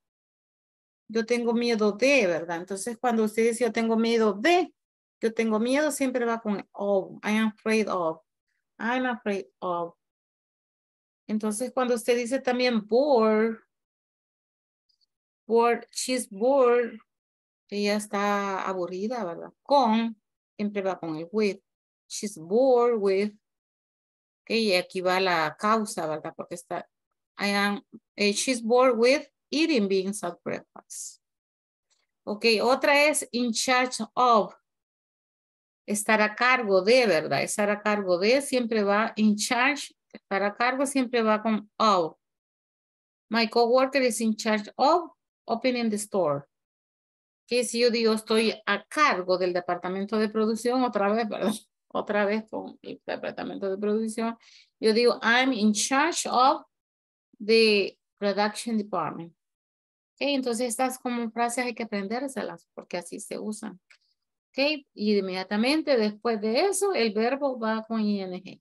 ¿verdad? Entonces cuando usted dice yo tengo miedo, siempre va con of, I'm afraid of. Entonces cuando usted dice también bored, she's bored, ella está aburrida, ¿verdad? Con, siempre va con el with. She's bored with. Okay, y aquí va la causa, ¿verdad? Porque está, she's bored with eating beans at breakfast. Ok, otra es in charge of. Estar a cargo de, ¿verdad? Estar a cargo de siempre va in charge. Estar a cargo siempre va con of. My coworker is in charge of opening the store. Que si yo digo estoy a cargo del departamento de producción, otra vez, ¿verdad? Otra vez con el departamento de producción. Yo digo I'm in charge of the production department. Okay, entonces estas como frases hay que aprendérselas porque así se usan. Okay, y inmediatamente después de eso el verbo va con ing.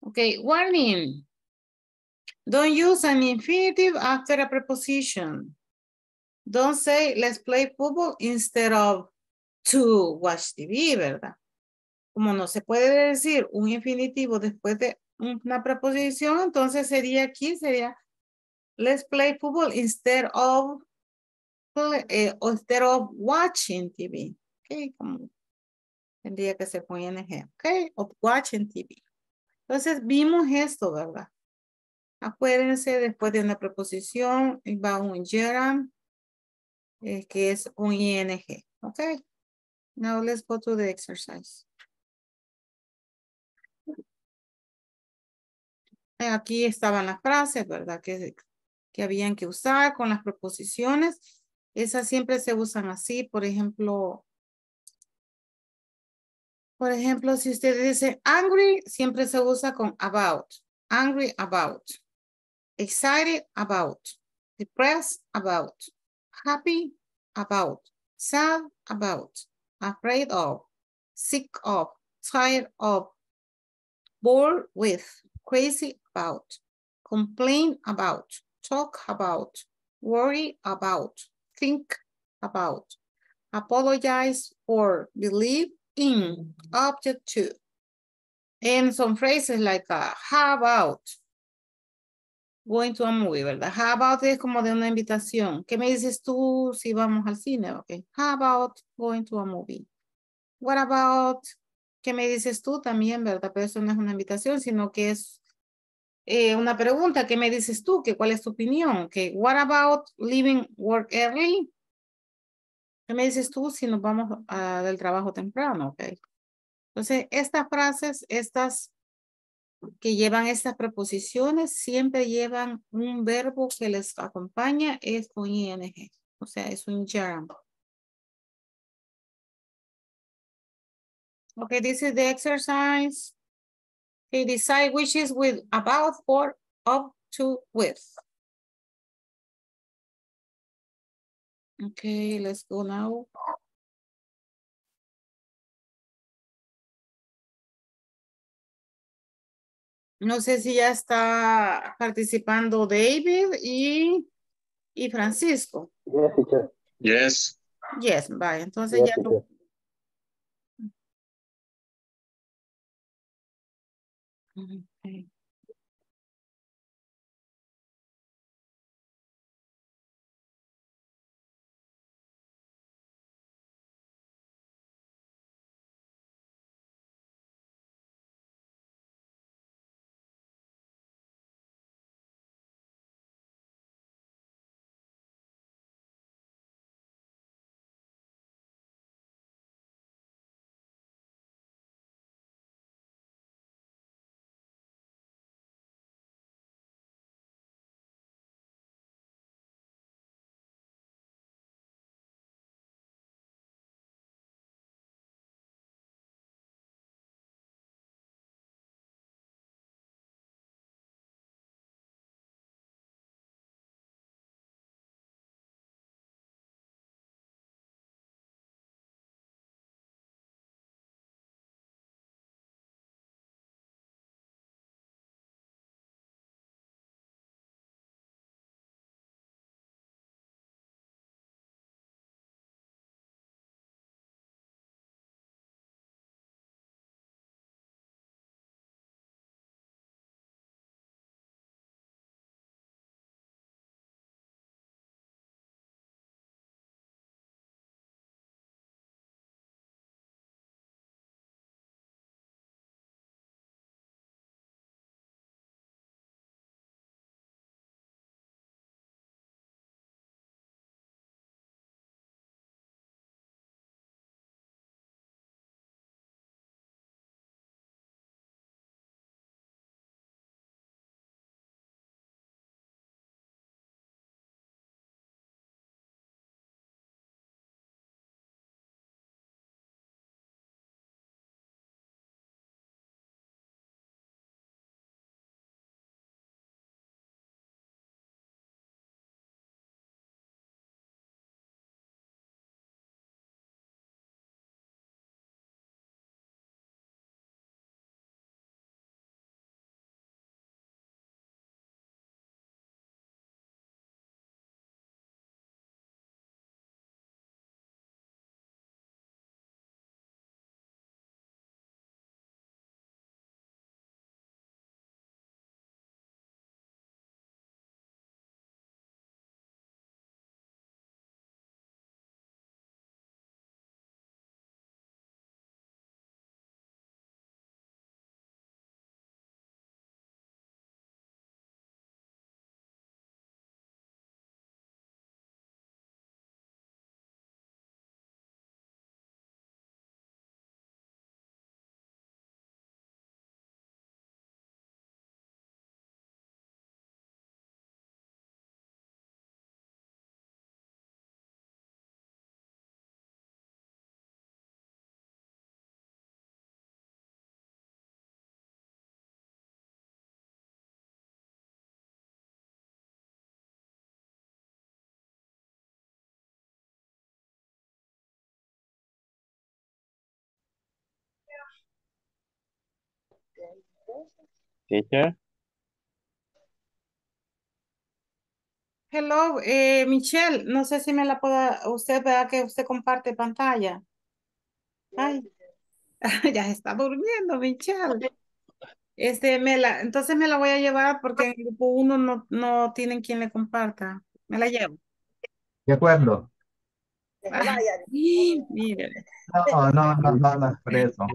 Okay, warning. Don't use an infinitive after a preposition. Don't say let's play football instead of to watch TV, ¿verdad? Como no se puede decir un infinitivo después de una preposición, entonces sería aquí, sería let's play football instead of watching TV. Okay, como tendría que ser con ing, okay, of watching TV. Entonces vimos esto, ¿verdad? Acuérdense, después de una preposición va un gerund, que es un ing, okay? Now let's go to the exercise. Aquí estaban las frases, ¿verdad? Que habían que usar con las preposiciones. Esas siempre se usan así. Por ejemplo, si usted dice angry, siempre se usa con about. Angry about. Excited about. Depressed about. Happy about. Sad about. Afraid of. Sick of. Tired of. Bored with. Crazy about, complain about, talk about, worry about, think about, apologize for, believe in, object to. And some phrases like how about going to a movie, ¿verdad? How about es como de una invitación. ¿Qué me dices tú si vamos al cine? Okay. How about going to a movie? What about... ¿Qué me dices tú también, verdad? Pero eso no es una invitación, sino que es una pregunta. ¿Qué me dices tú? ¿Qué, cuál es tu opinión? ¿Qué, what about leaving work early? ¿Qué me dices tú si nos vamos del trabajo temprano? Okay. Entonces, estas frases, estas que llevan estas preposiciones, siempre llevan un verbo que les acompaña, es con ing. O sea, es un gerund. Okay, this is the exercise. Okay, decide which is with, about, for, up to, with. Okay, let's go now. No sé si ya está participando David y Francisco. Yes, teacher. Yes. Yes, bye. Entonces yes, ya no. Okay. Teacher. Hello, Michelle, no sé si me la pueda, usted vea que usted comparte pantalla. Ay, ya está durmiendo, Michelle. Entonces me la voy a llevar porque en el grupo 1 no tienen quien le comparta. Me la llevo. De acuerdo. Ay, mire. No es por eso.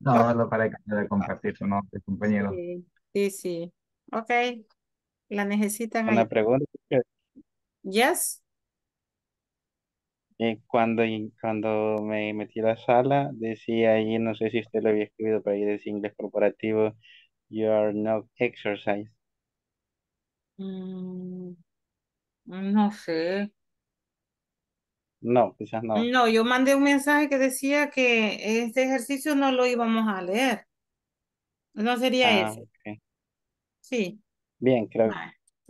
No, no para que compartir su nombre, compañero. Sí. Ok. La necesitan. Una ahí. Pregunta. Yes. Cuando me metí a la sala, decía ahí, no sé si usted lo había escrito, pero ahí decía inglés corporativo, you are not exercise. No sé. No, quizás no. No, yo mandé un mensaje que decía que este ejercicio no lo íbamos a leer. No sería ese. Okay. Sí. Bien, creo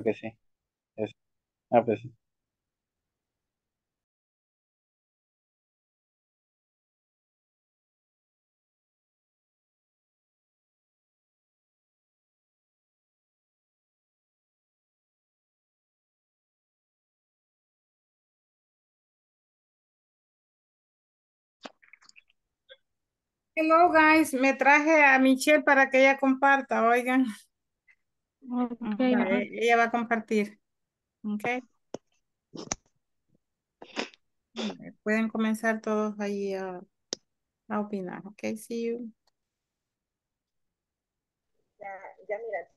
que sí. Eso. Pues sí. Hello guys, me traje a Michelle para que ella comparta, oigan. Okay. Ella va a compartir. Okay. Pueden comenzar todos ahí a opinar. Okay, see you. Ya mira.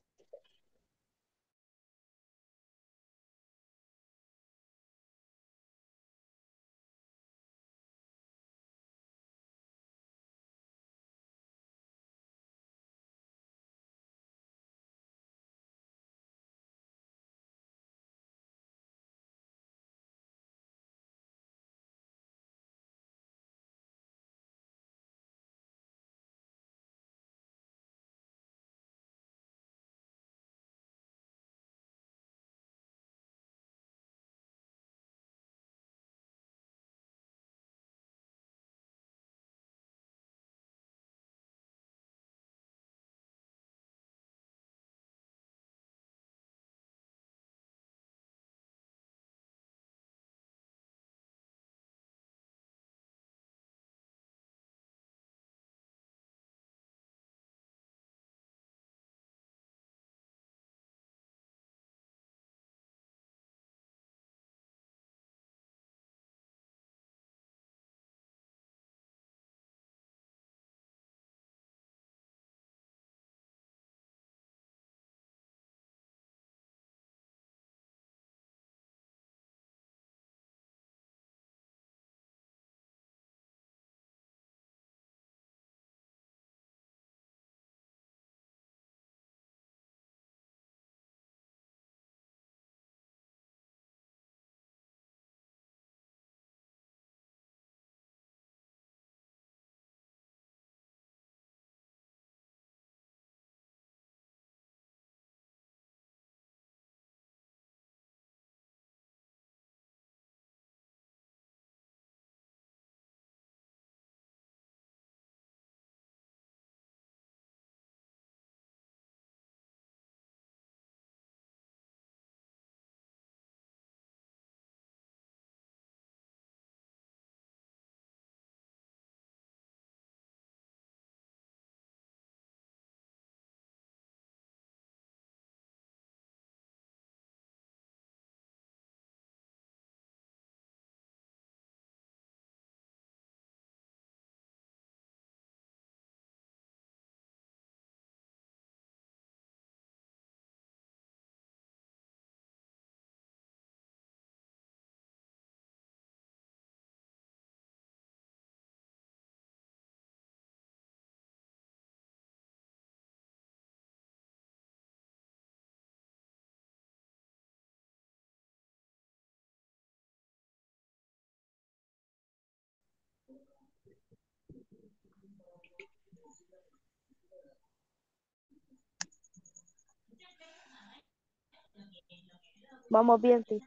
Vamos bien, sí.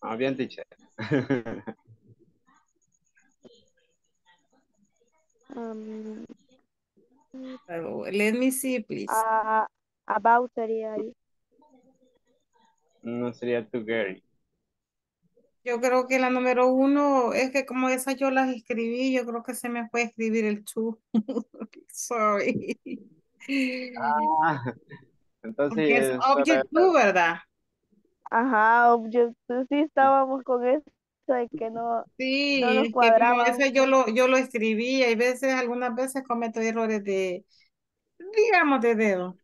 Vamos bien, teacher. Let me see, please. About sería ahí. No sería together. Yo creo que la número 1 es que como esas yo las escribí, yo creo que se me puede escribir el to. Sorry. Entonces porque es object to, ¿verdad? Ajá, object to. Sí, estábamos con eso de que no. Sí, no nos cuadraba. Es que como yo lo escribí. Hay veces, algunas veces cometo errores de, digamos, de dedo.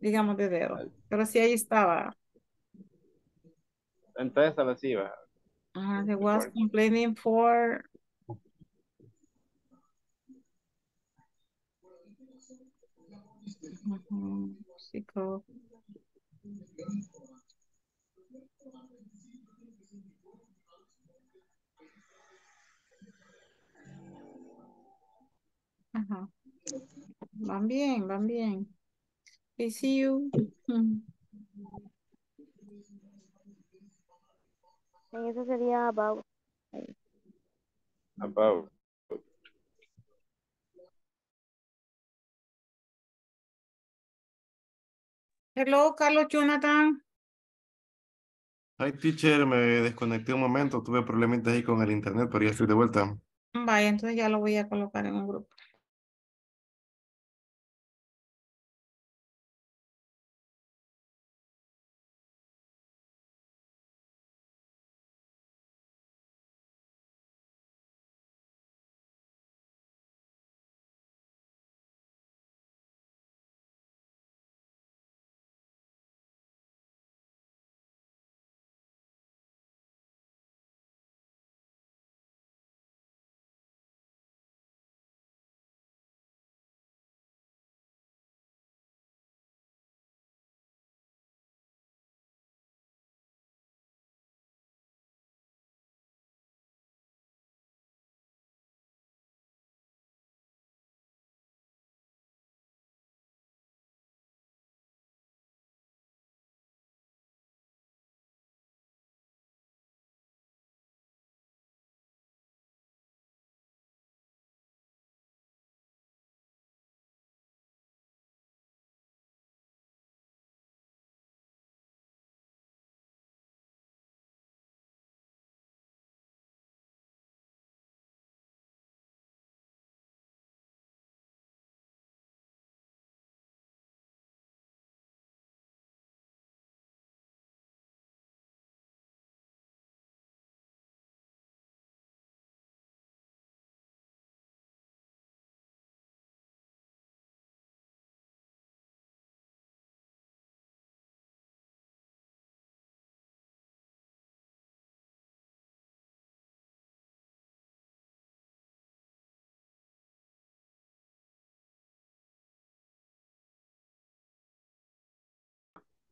Digamos de dedo. Pero sí, ahí estaba. Entonces, ahora sí va. Ah, the was complaining for... Chico. Ajá. Van bien, van bien. I see you. Eso sería about. About. Hello, Carlos Jonathan. Hi, teacher. Me desconecté un momento. Tuve problemitas ahí con el internet, pero ya estoy de vuelta. Vaya, entonces ya lo voy a colocar en un grupo.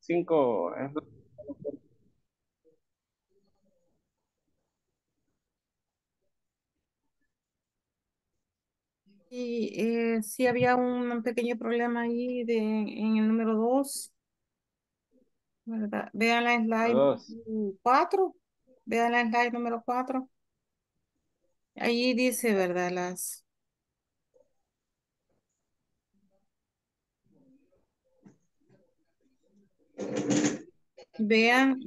Cinco. Y sí había un pequeño problema ahí en el número 2. ¿Verdad? Vean la slide 4. Vean la slide número 4. Ahí dice, ¿verdad? Las... Vean.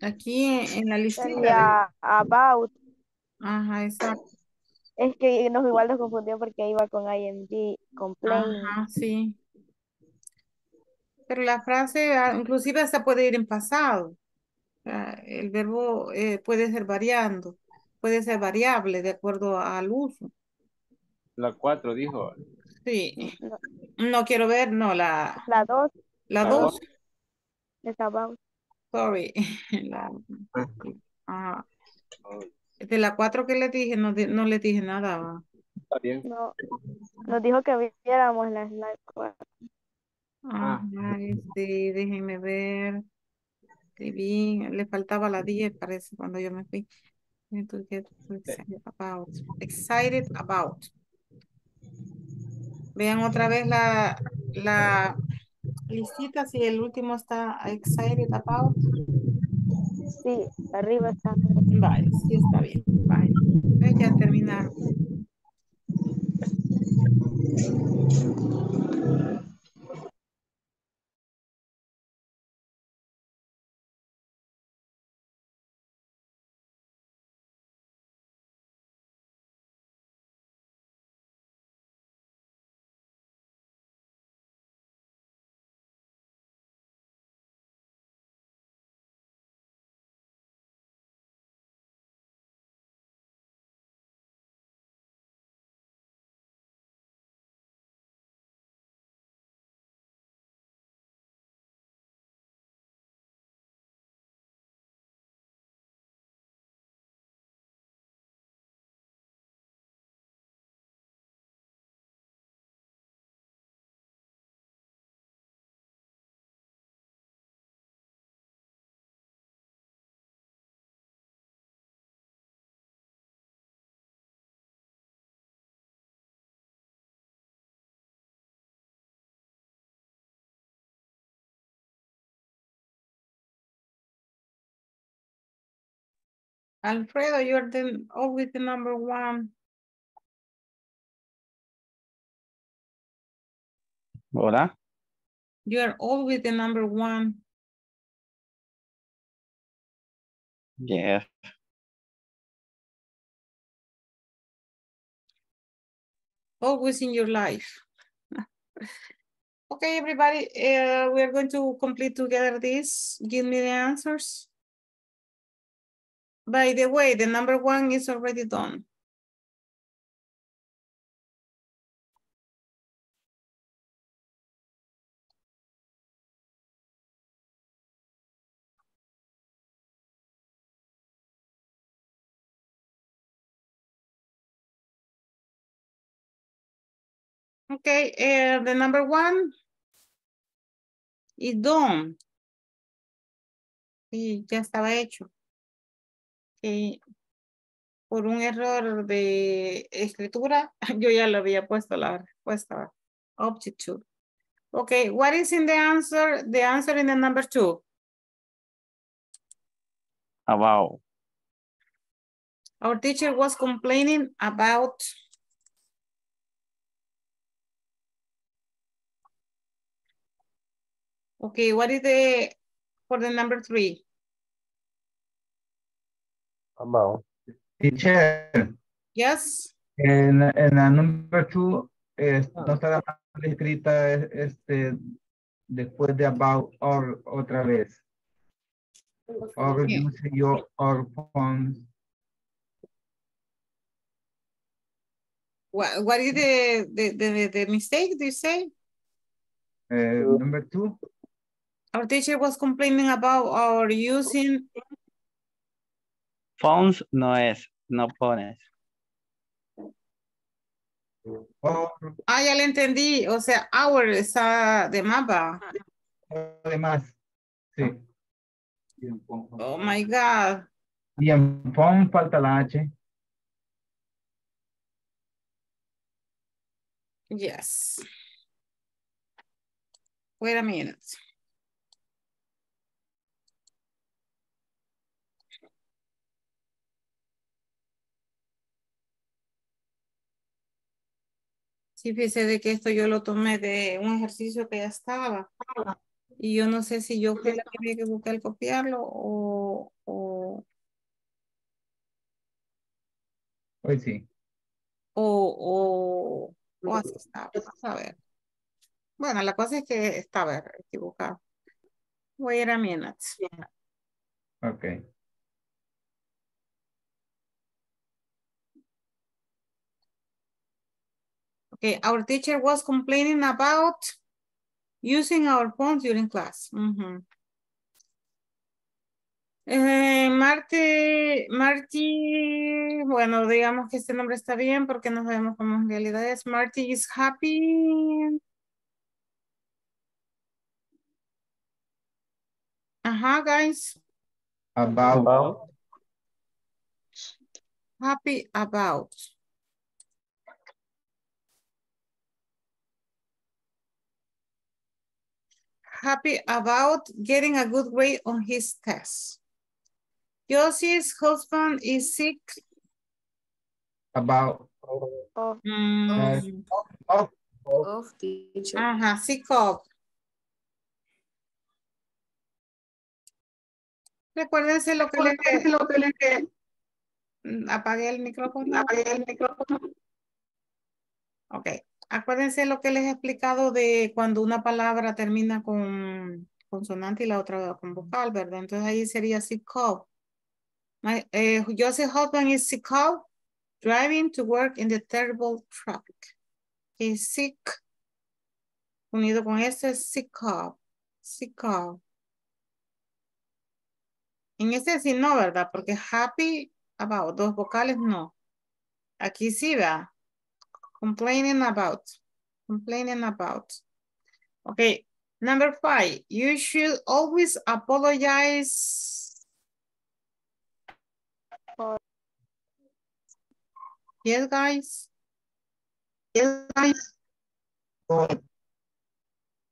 Aquí en la lista. Sería about. Ajá, exacto. Es que nos igual nos confundió porque iba con IMG, con plan. Ajá, sí. Pero la frase, inclusive hasta puede ir en pasado. El verbo puede ser variando, puede ser variable de acuerdo al uso. La 4 dijo. Sí. No quiero ver, no, la... La 2. La 2. Sorry. La, ajá. De la 4 que les dije, no les dije nada. ¿Va? Está bien. No, nos dijo que viéramos la slide 4. Ah, sí, déjenme ver. Le faltaba la 10, parece, cuando yo me fui. To get excited about. Excited about. Vean otra vez la listitas y el último está excited about. Sí, arriba está. Vale, sí está bien. Vale. Voy a terminar. Alfredo, you're always the number one. Hola. You're always the number one. Yeah. Always in your life. Okay, everybody, we are going to complete together this. Give me the answers. By the way, the number one is already done. Okay, the number one is done. Y ya estaba hecho. Por un error de escritura, yo ya le había puesto la respuesta. Objective. Okay, what is in the answer? The answer in the number two. About. Our teacher was complaining about. Okay, what is the, for the number three? About teacher. Yes. En la número 2 no está escrita después de about or otra vez. Or use your or phone. What is the mistake do you say? Number 2. Our teacher was complaining about our using. Phones no es, no pones. Ah, ya le entendí. O sea, our está de mapa. Además, sí. Oh my God. Y en phone falta la H. Yes. Wait a minute. Sí, fíjese de que esto yo lo tomé de un ejercicio que ya estaba. Y yo no sé si yo fui la que había que buscar copiarlo o... Pues sí. O así estaba. A ver. Bueno, la cosa es que estaba equivocado. Voy a ir a minutes. Ok. Okay, our teacher was complaining about using our phones during class. Mm-hmm. Marty, bueno, digamos que este nombre está bien porque no sabemos cómo en realidad es. Marty is happy. Ajá, guys. About. Happy about. happy about getting a good grade on his test. Joseph's husband is sick. About. Of teacher. Ajá, sick of. Recuérdense lo que apagué el micrófono. Ok. Acuérdense lo que les he explicado de cuando una palabra termina con consonante y la otra con vocal, ¿verdad? Entonces ahí sería sick of. Joseph Hoffman is sick of driving to work in the terrible traffic. Is sick. Unido con este es sick of. Sick of. En este sí no, ¿verdad? Porque happy about, dos vocales no. Aquí sí, ¿verdad? Complaining about. Complaining about. Okay. Number 5. You should always apologize. Yes, guys. Yes, guys.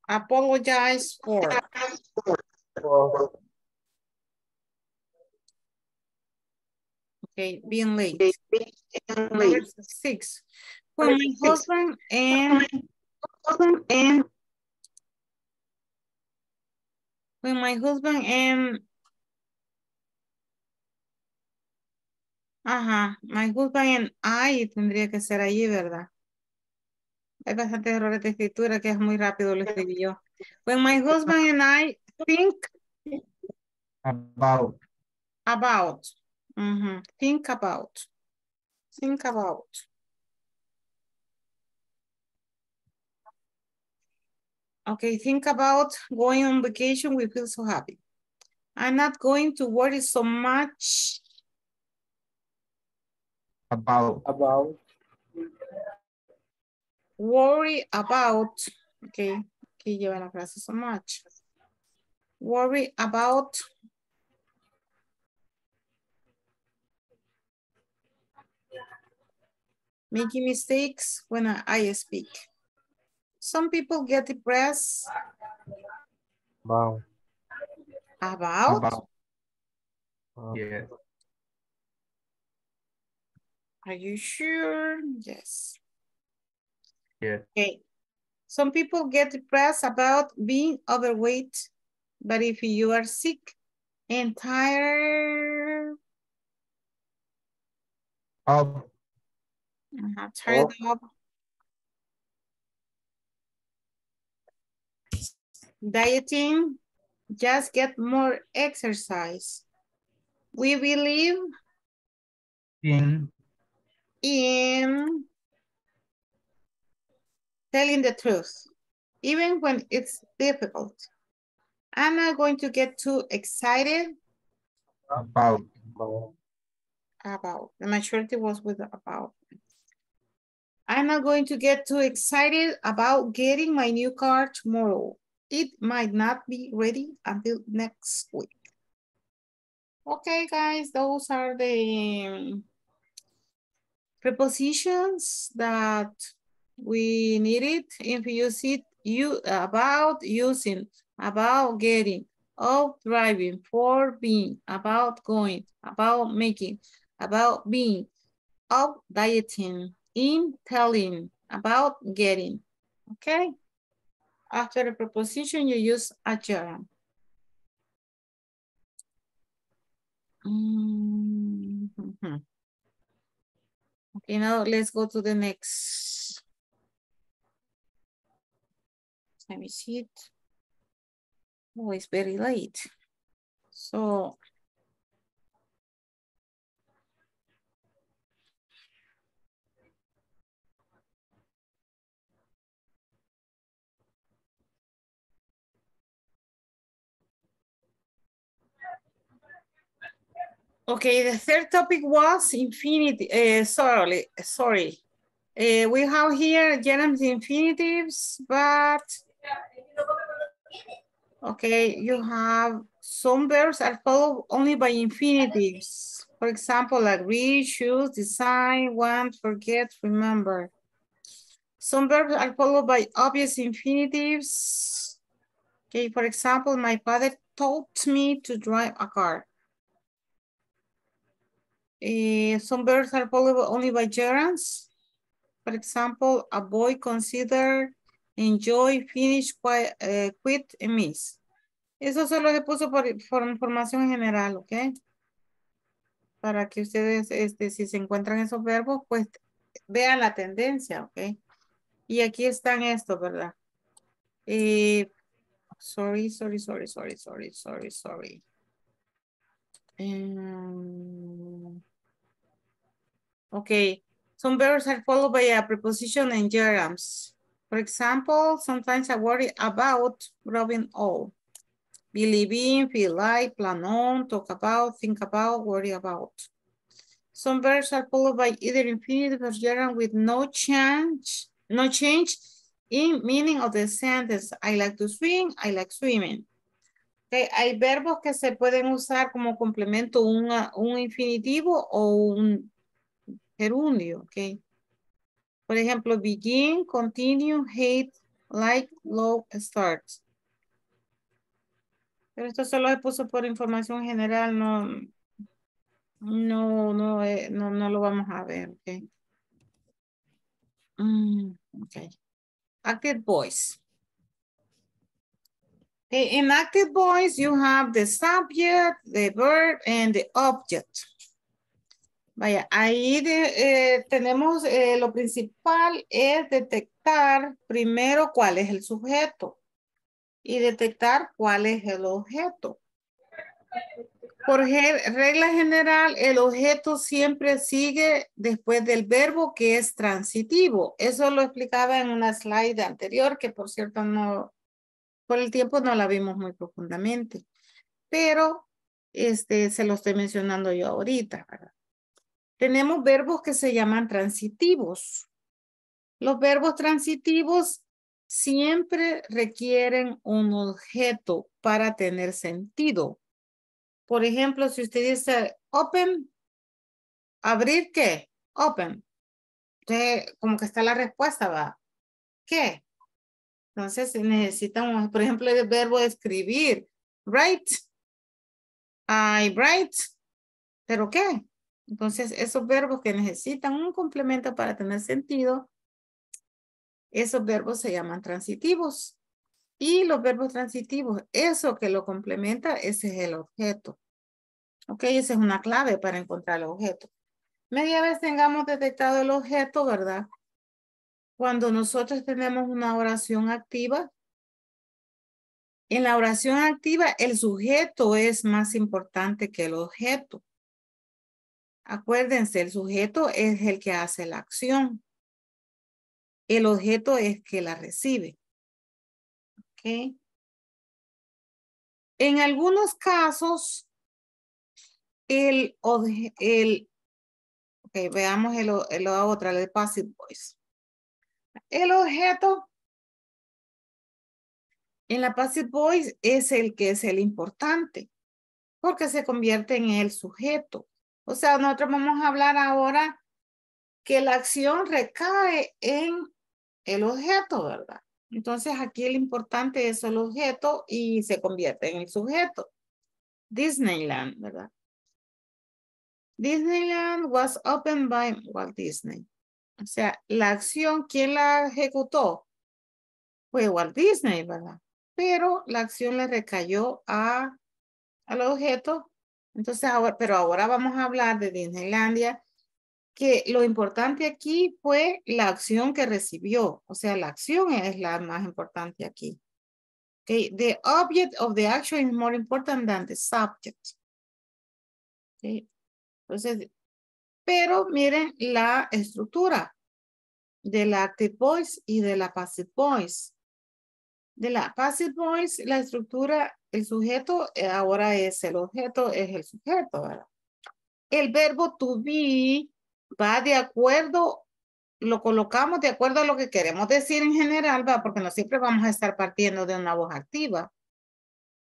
Apologize for. Okay, being late. Number 6. When my husband and I tendría que ser allí, ¿verdad? Hay bastantes errores de escritura que es muy rápido lo escribí yo. When my husband and I think about. About. Uh-huh. Think about. Think about. Okay, think about going on vacation. We feel so happy. I'm not going to worry so much. About. Worry about. Okay, aquí lleva la frase so much. Worry about. Making mistakes when I speak. Some people get depressed. Wow. About? Yeah. Are you sure? Yes. Yeah. Okay. Some people get depressed about being overweight, but if you are sick and tired of. Tired of. Dieting, just get more exercise. We believe in telling the truth, even when it's difficult. I'm not going to get too excited about. The majority was with about. I'm not going to get too excited about getting my new car tomorrow. It might not be ready until next week. Okay, guys, those are the prepositions that we needed. If you see you about, using, about, getting, of, driving, for, being, about, going, about, making, about, being, of, dieting, in, telling, about, getting. Okay. After a preposition, you use a gerund. Mm-hmm. Okay, now let's go to the next. Let me see it. Oh, it's very late. So. Okay, the third topic was infinity. Sorry. We have here gerunds, infinitives, but okay, you have some verbs are followed only by infinitives. For example, like read, choose, design, want, forget, remember. Some verbs are followed by obvious infinitives. Okay, for example, my father taught me to drive a car. Some verbs are followed only by gerunds. For example, avoid, consider, enjoy, finish, quit, and miss. Eso solo le puso por información general, ¿ok? Para que ustedes, si se encuentran esos verbos, pues vean la tendencia, ¿ok? Y aquí están estos, ¿verdad? Sorry. Okay. Some verbs are followed by a preposition and gerunds. For example, sometimes I worry about, rubbing all. Believe in, feel like, plan on, talk about, think about, worry about. Some verbs are followed by either infinitive or gerund with no change in meaning of the sentence. I like to swim, I like swimming. Okay. Hay verbos que se pueden usar como complemento un infinitivo o un gerundio. Okay. Por ejemplo, begin, continue, hate, like, love, start. Pero esto solo se puso por información general, no lo vamos a ver, ok. Okay. Active voice. Okay, in active voice, you have the subject, the verb, and the object. Vaya, ahí tenemos lo principal es detectar primero cuál es el sujeto. Y detectar cuál es el objeto. Por regla general, el objeto siempre sigue después del verbo que es transitivo. Eso lo explicaba en una slide anterior que por cierto no, por el tiempo no la vimos muy profundamente. Pero se lo estoy mencionando yo ahorita, ¿verdad? Tenemos verbos que se llaman transitivos. Los verbos transitivos siempre requieren un objeto para tener sentido. Por ejemplo, si usted dice open, ¿abrir qué? Open. Entonces, como que está la respuesta, ¿va? ¿Qué? Entonces necesitamos, por ejemplo, el verbo escribir. Write. I write. ¿Pero qué? Entonces, esos verbos que necesitan un complemento para tener sentido, esos verbos se llaman transitivos. Y los verbos transitivos, eso que lo complementa, ese es el objeto. Ok, esa es una clave para encontrar el objeto. Media vez tengamos detectado el objeto, ¿verdad? Cuando nosotros tenemos una oración activa, en la oración activa el sujeto es más importante que el objeto. Acuérdense, el sujeto es el que hace la acción. El objeto es que la recibe. ¿Okay? En algunos casos, okay, veamos la otra, el passive voice. El objeto en la passive voice es el que es el importante porque se convierte en el sujeto. O sea, nosotros vamos a hablar ahora que la acción recae en el objeto, ¿verdad? Entonces aquí el importante es el objeto y se convierte en el sujeto. Disneyland, ¿verdad? Disneyland was opened by Walt Disney. O sea, la acción, ¿quién la ejecutó? Fue Walt Disney, ¿verdad? Pero la acción le recayó al objeto. Entonces ahora, pero ahora vamos a hablar de Disneylandia, que lo importante aquí fue la acción que recibió. O sea, la acción es la más importante aquí. Okay. The object of the action is more important than the subject. Okay. Entonces, pero miren la estructura de la active voice y de la passive voice. De la passive voice, la estructura, el sujeto ahora es el objeto, es el sujeto, ¿verdad? El verbo to be va de acuerdo, lo colocamos de acuerdo a lo que queremos decir en general, va, porque no siempre vamos a estar partiendo de una voz activa.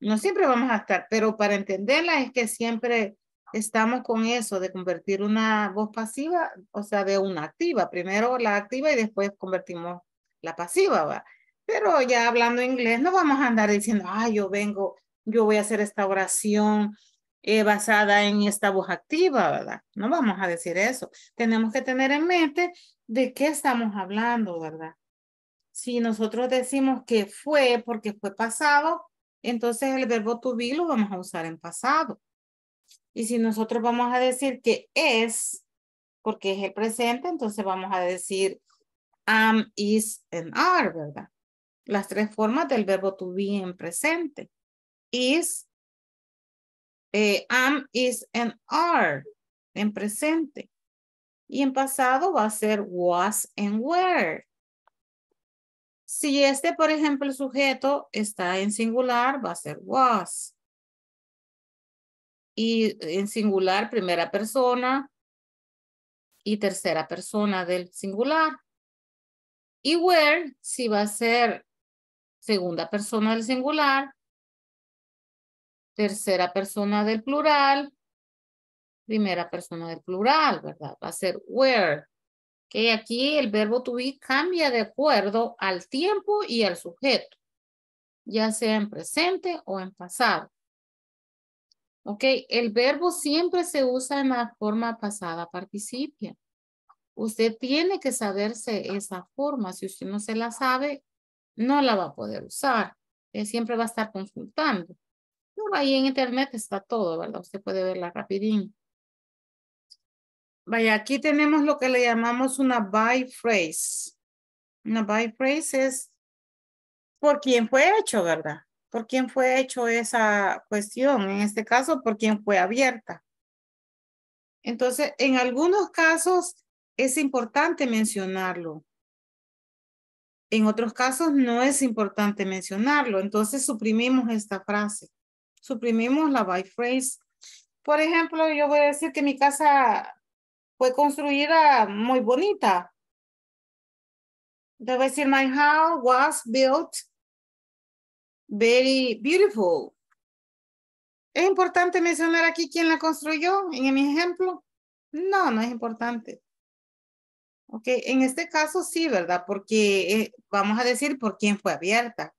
No siempre vamos a estar, pero para entenderla es que siempre estamos con eso de convertir una voz pasiva, o sea, de una activa. Primero la activa y después convertimos la pasiva, va. Pero ya hablando inglés no vamos a andar diciendo, yo voy a hacer esta oración basada en esta voz activa, ¿verdad? No vamos a decir eso. Tenemos que tener en mente de qué estamos hablando, ¿verdad? Si nosotros decimos que fue porque fue pasado, entonces el verbo to be lo vamos a usar en pasado. Y si nosotros vamos a decir que es, porque es el presente, entonces vamos a decir am, is, and are, ¿verdad? Las tres formas del verbo to be en presente. Is, am, is, and are en presente. Y en pasado va a ser was and were. Si este, por ejemplo, el sujeto está en singular, va a ser was. Y en singular, primera persona y tercera persona del singular. Y were, si va a ser segunda persona del singular, tercera persona del plural, primera persona del plural, ¿verdad? Va a ser were. Que aquí el verbo to be cambia de acuerdo al tiempo y al sujeto, ya sea en presente o en pasado. Ok, el verbo siempre se usa en la forma pasada participe. Usted tiene que saberse esa forma. Si usted no se la sabe, no la va a poder usar. Usted siempre va a estar consultando. Ahí en internet está todo, ¿verdad? Usted puede verla rapidín. Vaya, aquí tenemos lo que le llamamos una by phrase. Una by phrase es por quién fue hecho, ¿verdad? Por quién fue hecho esa cuestión. En este caso, por quién fue abierta. Entonces, en algunos casos es importante mencionarlo. En otros casos no es importante mencionarlo. Entonces, suprimimos esta frase. Suprimimos la by phrase. Por ejemplo, yo voy a decir que mi casa fue construida muy bonita. Debo decir, my house was built very beautiful. ¿Es importante mencionar aquí quién la construyó en mi ejemplo? No, no es importante. Ok, en este caso sí, ¿verdad? Porque vamos a decir por quién fue abierta.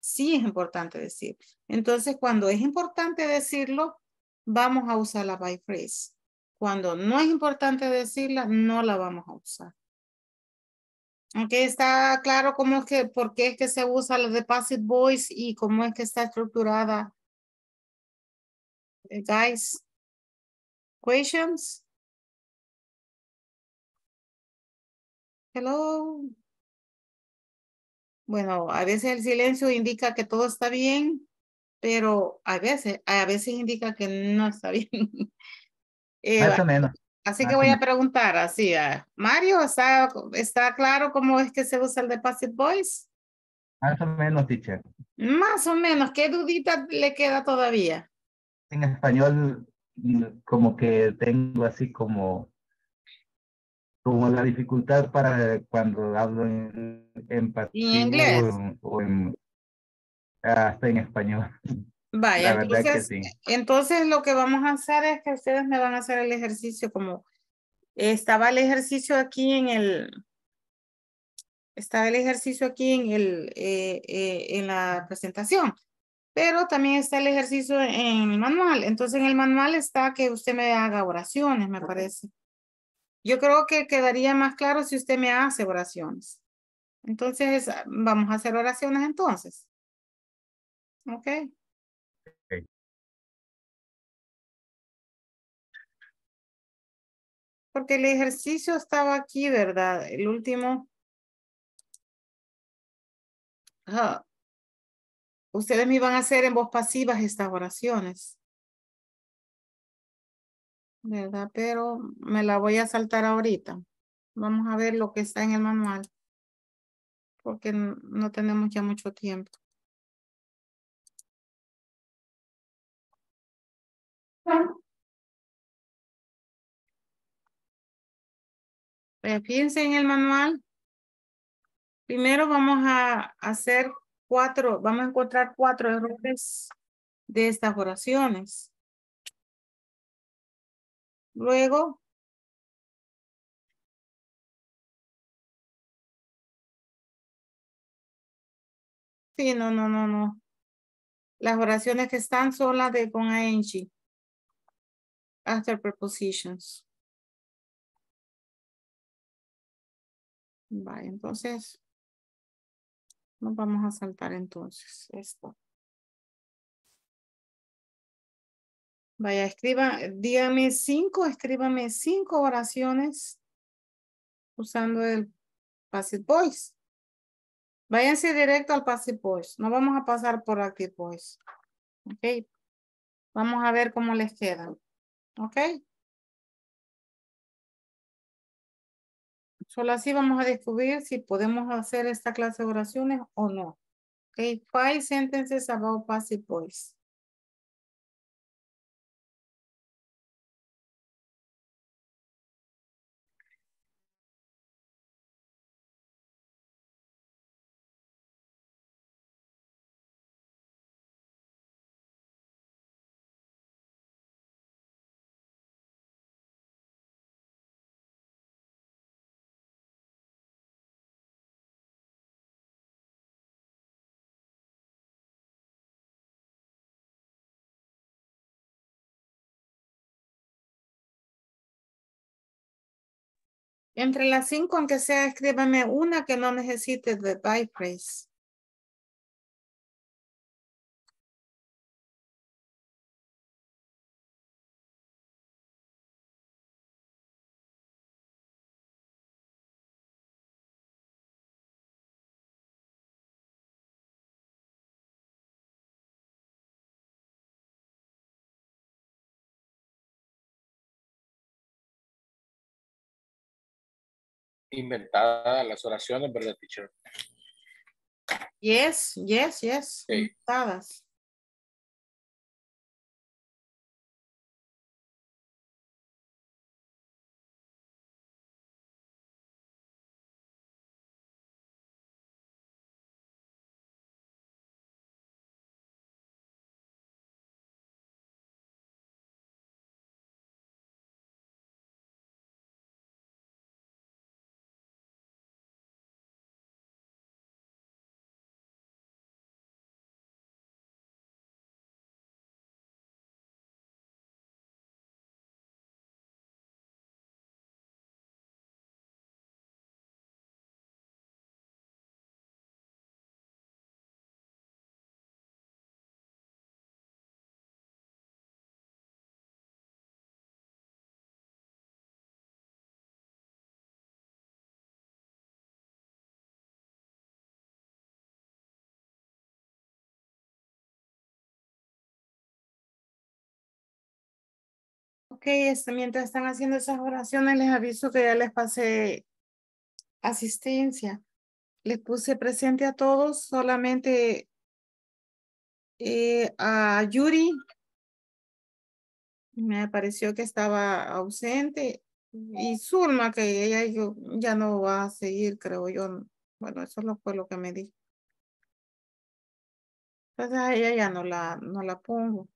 Sí es importante decir. Entonces, cuando es importante decirlo, vamos a usar la by phrase. Cuando no es importante decirla, no la vamos a usar. Ok, está claro cómo es que, por qué es que se usa la de passive voice y cómo es que está estructurada. Guys, questions? Hello. Bueno, a veces el silencio indica que todo está bien, pero a veces indica que no está bien. Más o menos. Así que voy a preguntar así. Mario, ¿está claro cómo es que se usa el de passive voice? Más o menos, teacher. Más o menos. ¿Qué dudita le queda todavía? En español, como que tengo así como la dificultad para cuando hablo en inglés o en, hasta en español. Vaya, la verdad entonces, que sí. Entonces lo que vamos a hacer es que ustedes me van a hacer el ejercicio como estaba el ejercicio aquí en el en la presentación, pero también está el ejercicio en el manual. Entonces en el manual está que usted me haga oraciones, me parece. Yo creo que quedaría más claro si usted me hace oraciones. Entonces, vamos a hacer oraciones entonces. Ok. Okay. Porque el ejercicio estaba aquí, ¿verdad? El último. Ajá. Ustedes me iban a hacer en voz pasiva estas oraciones, ¿verdad? Pero me la voy a saltar ahorita. Vamos a ver lo que está en el manual, porque no tenemos ya mucho tiempo. Fíjense en el manual. Primero vamos a hacer vamos a encontrar cuatro errores de estas oraciones. Luego, Sí, no, no, no, no. Las oraciones que están son las de con ing. After prepositions. Vale, entonces nos vamos a saltar entonces esto. Vaya, dígame cinco, escríbame cinco oraciones usando el passive voice. Váyanse directo al passive voice. No vamos a pasar por active voice. Ok. Vamos a ver cómo les quedan. Ok. Solo así vamos a descubrir si podemos hacer esta clase de oraciones o no. Ok. 5 sentences about passive voice. Entre las cinco, aunque sea, escríbame una que no necesite de by phrase. Inventadas las oraciones, ¿verdad, teacher? Yes, yes, yes. Sí. Inventadas. Ok, mientras están haciendo esas oraciones, les aviso que ya les pasé asistencia. Les puse presente a todos, solamente a Yuri. Me pareció que estaba ausente. Y Zulma, que ella ya no va a seguir, creo yo. Bueno, eso fue lo que me dijo. Entonces a ella ya no la pongo.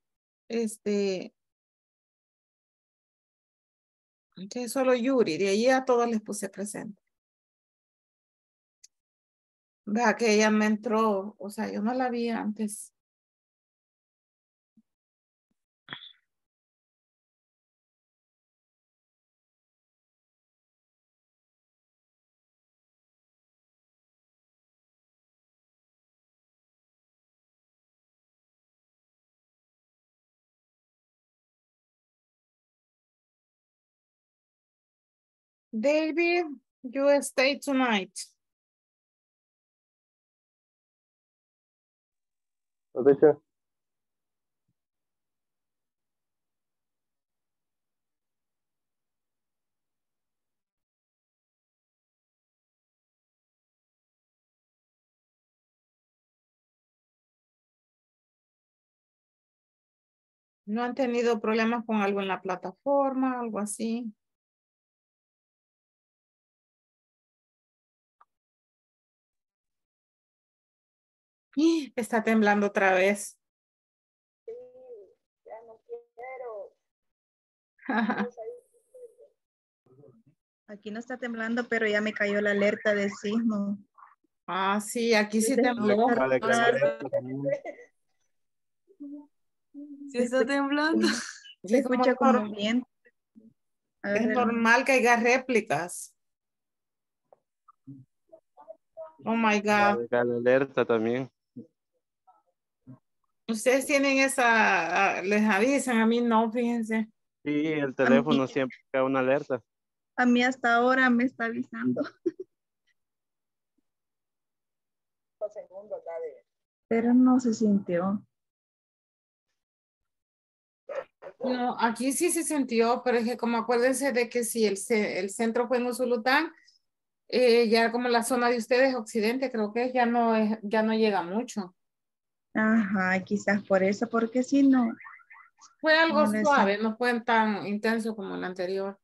Entonces solo Yuri, de allí a todos les puse presente. Vea que ella me entró, o sea, yo no la vi antes. David, you stay tonight. Alicia. ¿No han tenido problemas con algo en la plataforma, algo así? Está temblando otra vez. Sí, ya no quiero. Aquí no está temblando, pero ya me cayó la alerta de sismo. Ah, sí, aquí sí tembló. Sí está temblando. Se escucha como viento. Es normal que haya réplicas. Oh my God. La alerta también. Ustedes tienen esa, les avisan, a mí no, fíjense. Sí, el teléfono mí, siempre da una alerta. A mí hasta ahora me está avisando. Pero no se sintió. No, aquí sí se sintió, pero es que como acuérdense de que si el centro fue en Usulután, ya como la zona de ustedes, occidente, creo que ya no llega mucho. Ajá, quizás por eso, porque si no. Fue algo no suave, no fue tan intenso como el anterior.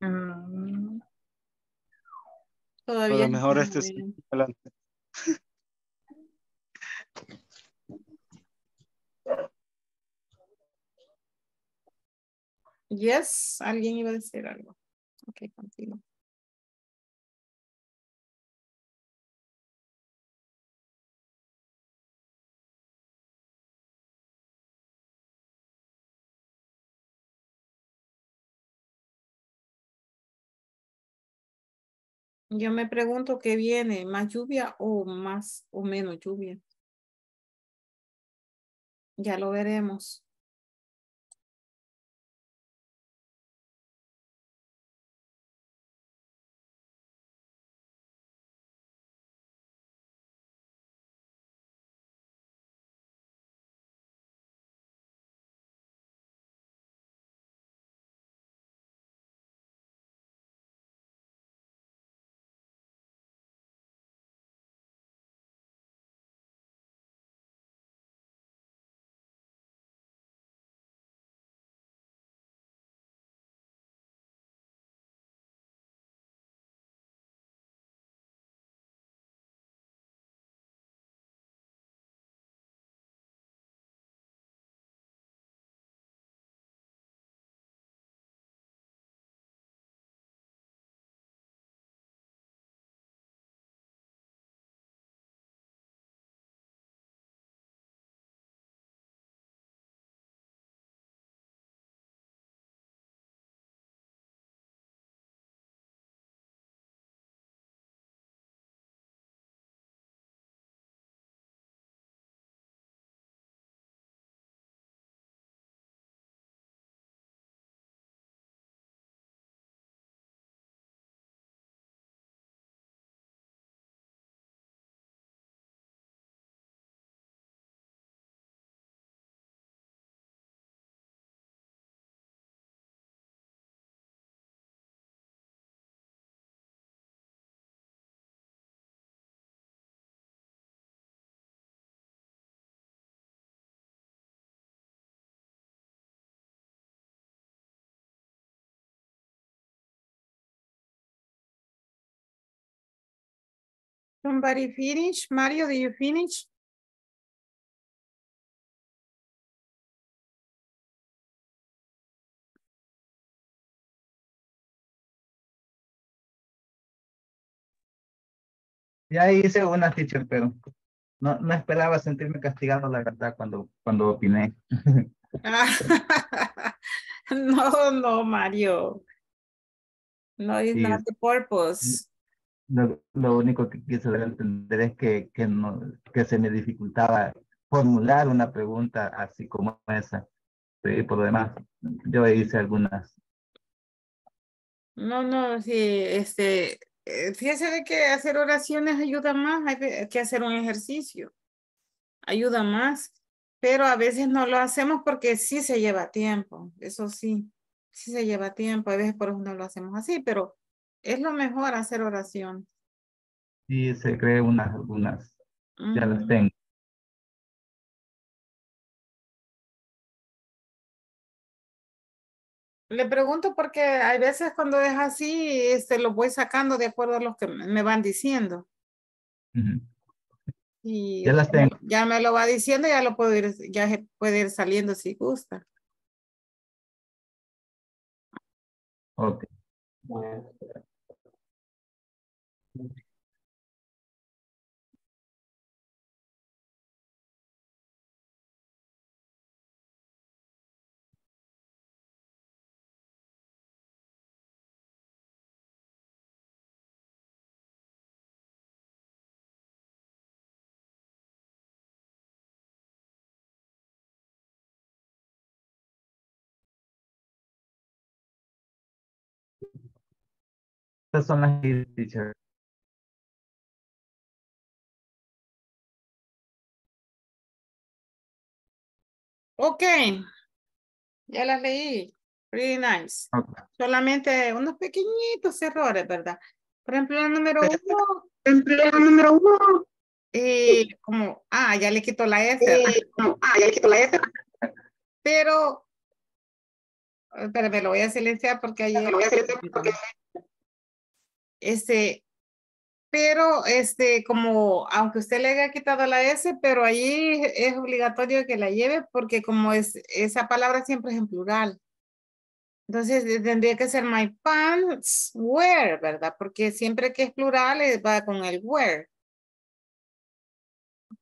Todavía. A lo mejor este sí. Adelante. Yes, alguien iba a decir algo. Ok, continúo. Yo me pregunto qué viene, ¿más lluvia o más o menos lluvia? Ya lo veremos. Somebody finish? Mario, do you finish? Ya hice una teacher, pero no esperaba sentirme castigado, la verdad, cuando opiné. No, Mario. No, it's not the purpose. Lo único que quise dar a entender es que se me dificultaba formular una pregunta así como esa. Sí, por lo demás, yo hice algunas. No, sí, fíjese de que hacer oraciones ayuda más, hay que hacer un ejercicio, ayuda más, pero a veces no lo hacemos porque sí se lleva tiempo, eso sí, sí se lleva tiempo, a veces por eso no lo hacemos así, pero es lo mejor hacer oración. Sí, se cree algunas. Ya las tengo. Le pregunto porque hay veces cuando es así, lo voy sacando de acuerdo a los que me van diciendo. Y ya las tengo. Ya me lo va diciendo, ya puede ir saliendo si gusta. Ok. Bueno. Estas son las ideas, teacher. Ok, ya las leí. Pretty nice. Okay. Solamente unos pequeñitos errores, ¿verdad? Por ejemplo, el número uno. Como, ya le quito la S. Ya le quito la S. Pero, espérame, lo voy a silenciar porque ayer. Como, aunque usted le haya quitado la S, pero allí es obligatorio que la lleve porque como es, esa palabra siempre es en plural. Entonces tendría que ser my pants were, ¿verdad? Porque siempre que es plural va con el were.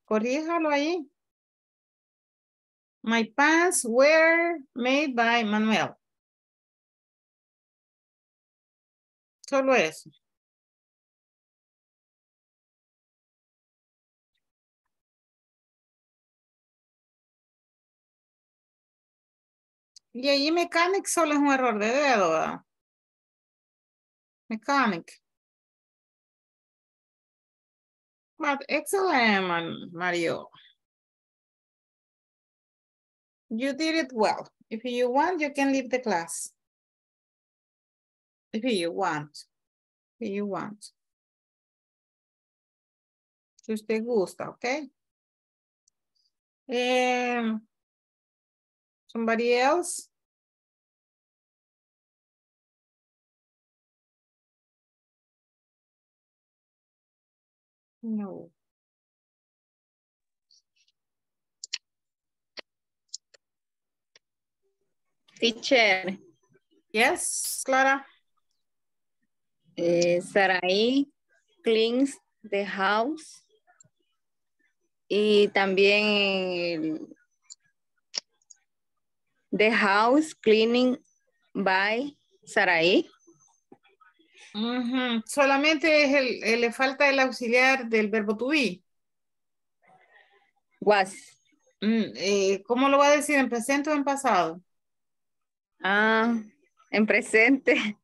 Corríjalo ahí. My pants were made by Manuel. Solo eso. Y ahí mechanic solo es un error de dedo, ¿verdad? Mechanic. But excellent, Mario. You did it well. If you want, you can leave the class. If you want. If you want. Si usted gusta, ¿ok? Somebody else? No. Teacher. Yes, Clara. Saraí cleans the house. Y también the house cleaning by Saraí. Solamente es le falta el auxiliar del verbo to be. Was. ¿Cómo lo va a decir? ¿En presente o en pasado? En presente.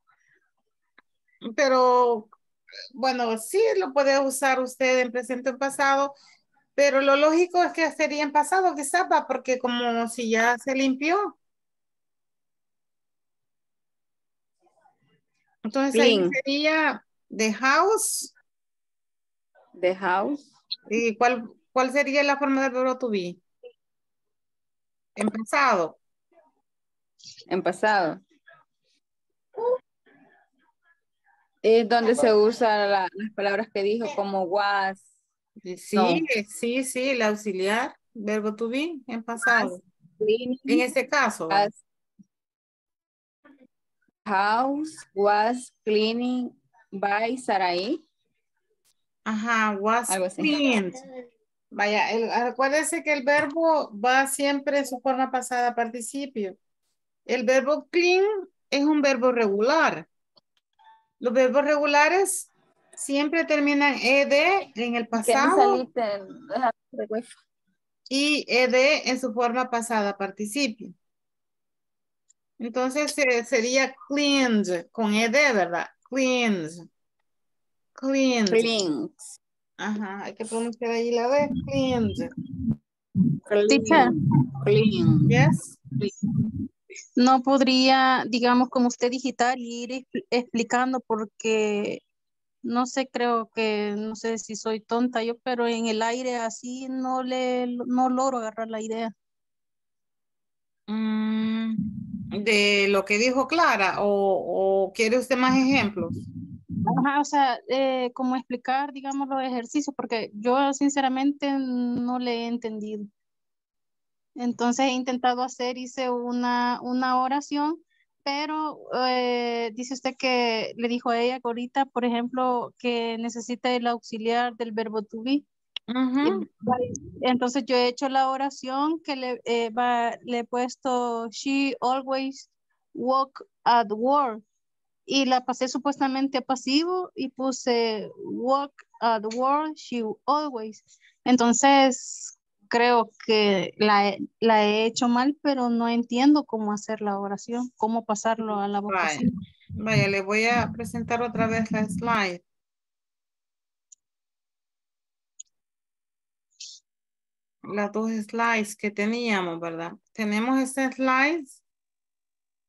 Pero, bueno, sí lo puede usar usted en presente o en pasado. Pero lo lógico es que sería en pasado quizás, porque como si ya se limpió. Entonces ahí sería the house. The house. ¿Y cuál sería la forma del verbo to be? En pasado. En pasado. Es donde se usan las palabras que dijo como was. Sí, no. sí, el auxiliar, verbo to be en pasado. En este caso. House was cleaning by Saraí. Ajá, was cleaned. Vaya, acuérdese que el verbo va siempre en su forma pasada a participio. El verbo clean es un verbo regular. Los verbos regulares siempre terminan ed en el pasado y ed en su forma pasada a participio. Entonces sería cleaned con ed, ¿verdad? Cleaned. Cleaned. Ajá, hay que pronunciar ahí la D. Cleaned. Clean. Yes. No podría, digamos, como usted digitar y ir explicando porque no sé, creo que no sé si soy tonta yo, pero en el aire así no logro agarrar la idea. De lo que dijo Clara, o ¿quiere usted más ejemplos? Ajá, o sea, como explicar, digamos, los ejercicios, porque yo sinceramente no le he entendido. Entonces he intentado hacer, hice una oración, pero dice usted que le dijo a ella que ahorita, por ejemplo, que necesita el auxiliar del verbo to be. Entonces yo he hecho la oración que le he puesto she always walk at work y la pasé supuestamente a pasivo y puse walk at work she always. Entonces creo que la he hecho mal, pero no entiendo cómo hacer la oración, cómo pasarlo a la vocación. Vaya, le voy a presentar otra vez la slide. Las dos slides que teníamos, ¿verdad? Tenemos estas slides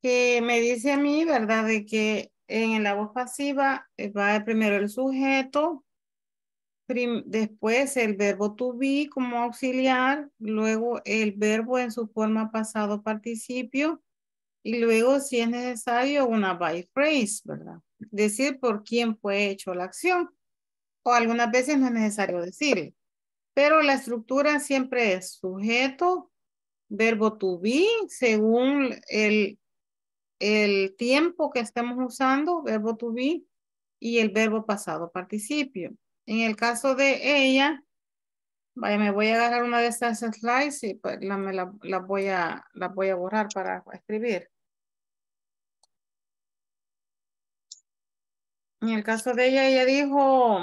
que me dice a mí, ¿verdad? De que en la voz pasiva va primero el sujeto, después el verbo to be como auxiliar, luego el verbo en su forma pasado participio y luego, si es necesario, una by phrase, ¿verdad? Decir por quién fue hecho la acción, o algunas veces no es necesario decirlo. Pero la estructura siempre es sujeto, verbo to be, según el tiempo que estamos usando, verbo to be, y el verbo pasado participio. En el caso de ella, vaya, me voy a agarrar una de estas slides y la voy a borrar para escribir. En el caso de ella, ella dijo...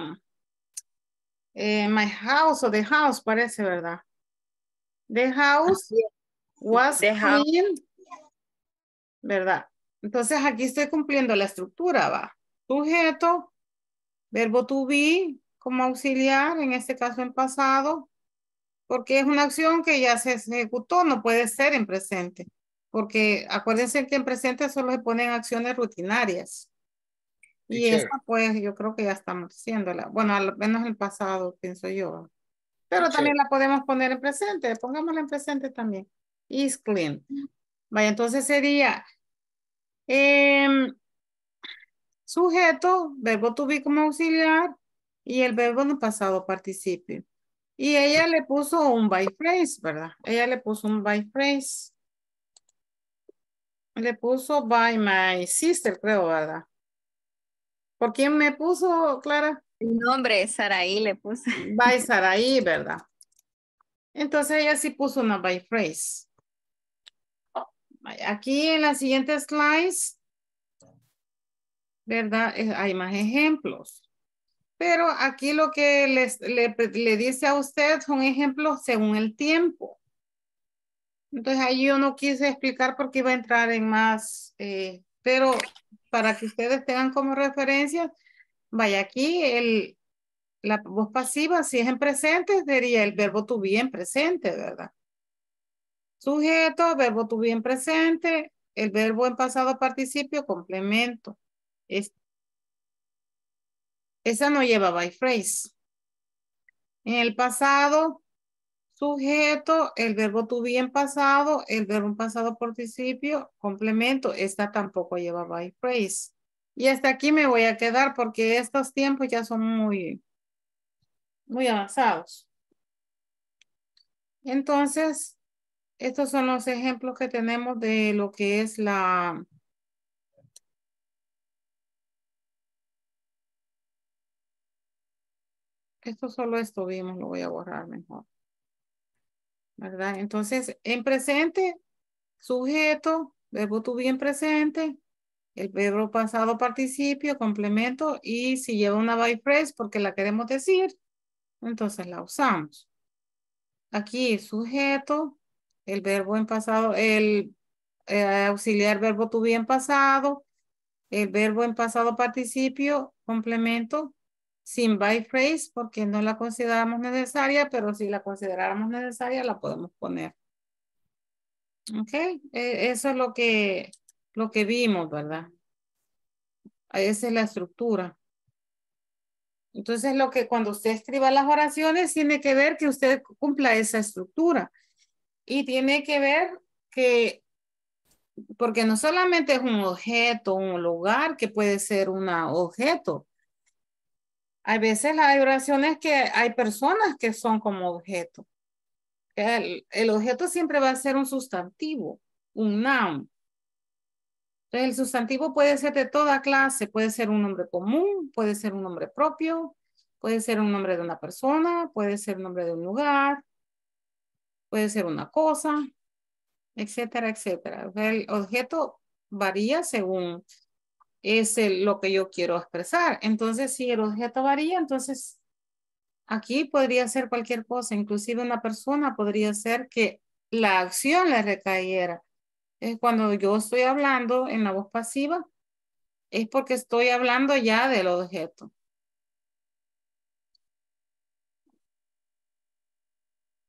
my house, o the house parece, ¿verdad? The house was clean, ¿verdad? Entonces aquí estoy cumpliendo la estructura, va. Sujeto, verbo to be como auxiliar, en este caso en pasado, porque es una acción que ya se ejecutó, no puede ser en presente, porque acuérdense que en presente solo se ponen acciones rutinarias. Y esta, pues, yo creo que ya estamos haciéndola. Bueno, al menos el pasado, pienso yo. Pero también la podemos poner en presente. Pongámosla en presente también. Is clean. Vaya, entonces sería sujeto, verbo to be como auxiliar y el verbo en el pasado participio. Y ella le puso un by phrase, ¿verdad? Ella le puso un by phrase. Le puso by my sister, creo, ¿verdad? ¿Por quién me puso, Clara? El nombre, Saraí le puse. By Saraí, ¿verdad? Entonces ella sí puso una by phrase. Aquí en la siguiente slide, ¿verdad? Hay más ejemplos. Pero aquí lo que le dice a usted son ejemplos según el tiempo. Entonces ahí yo no quise explicar porque iba a entrar en más... pero para que ustedes tengan como referencia, vaya, aquí la voz pasiva, si es en presente, sería el verbo to be en presente, ¿verdad? Sujeto, verbo to be en presente, el verbo en pasado participio, complemento. Esa no lleva by phrase. En el pasado, sujeto, el verbo to be en pasado, el verbo en pasado participio, complemento. Esta tampoco lleva by phrase. Y hasta aquí me voy a quedar porque estos tiempos ya son muy, muy avanzados. Entonces, estos son los ejemplos que tenemos de lo que es Esto solo estuvimos, lo voy a borrar mejor. ¿Verdad? Entonces, en presente, sujeto, verbo to be en presente, el verbo pasado participio, complemento, y si lleva una by phrase porque la queremos decir, entonces la usamos. Aquí, sujeto, el verbo en pasado, el auxiliar verbo to be en pasado, el verbo en pasado participio, complemento, sin by phrase porque no la consideramos necesaria, pero si la consideráramos necesaria la podemos poner. Ok, eso es lo que vimos, ¿verdad? Esa es la estructura. Entonces lo que cuando usted escriba las oraciones tiene que ver que usted cumpla esa estructura y tiene que ver que porque no solamente es un objeto, un lugar que puede ser un objeto. Hay veces hay oraciones que hay personas que son como objeto. El objeto siempre va a ser un sustantivo, un noun. Entonces el sustantivo puede ser de toda clase, puede ser un nombre común, puede ser un nombre propio, puede ser un nombre de una persona, puede ser un nombre de un lugar, puede ser una cosa, etcétera, etcétera. El objeto varía según... es lo que yo quiero expresar. Entonces, si el objeto varía, entonces aquí podría ser cualquier cosa, inclusive una persona podría ser que la acción le recayera. Cuando yo estoy hablando en la voz pasiva, es porque estoy hablando ya del objeto.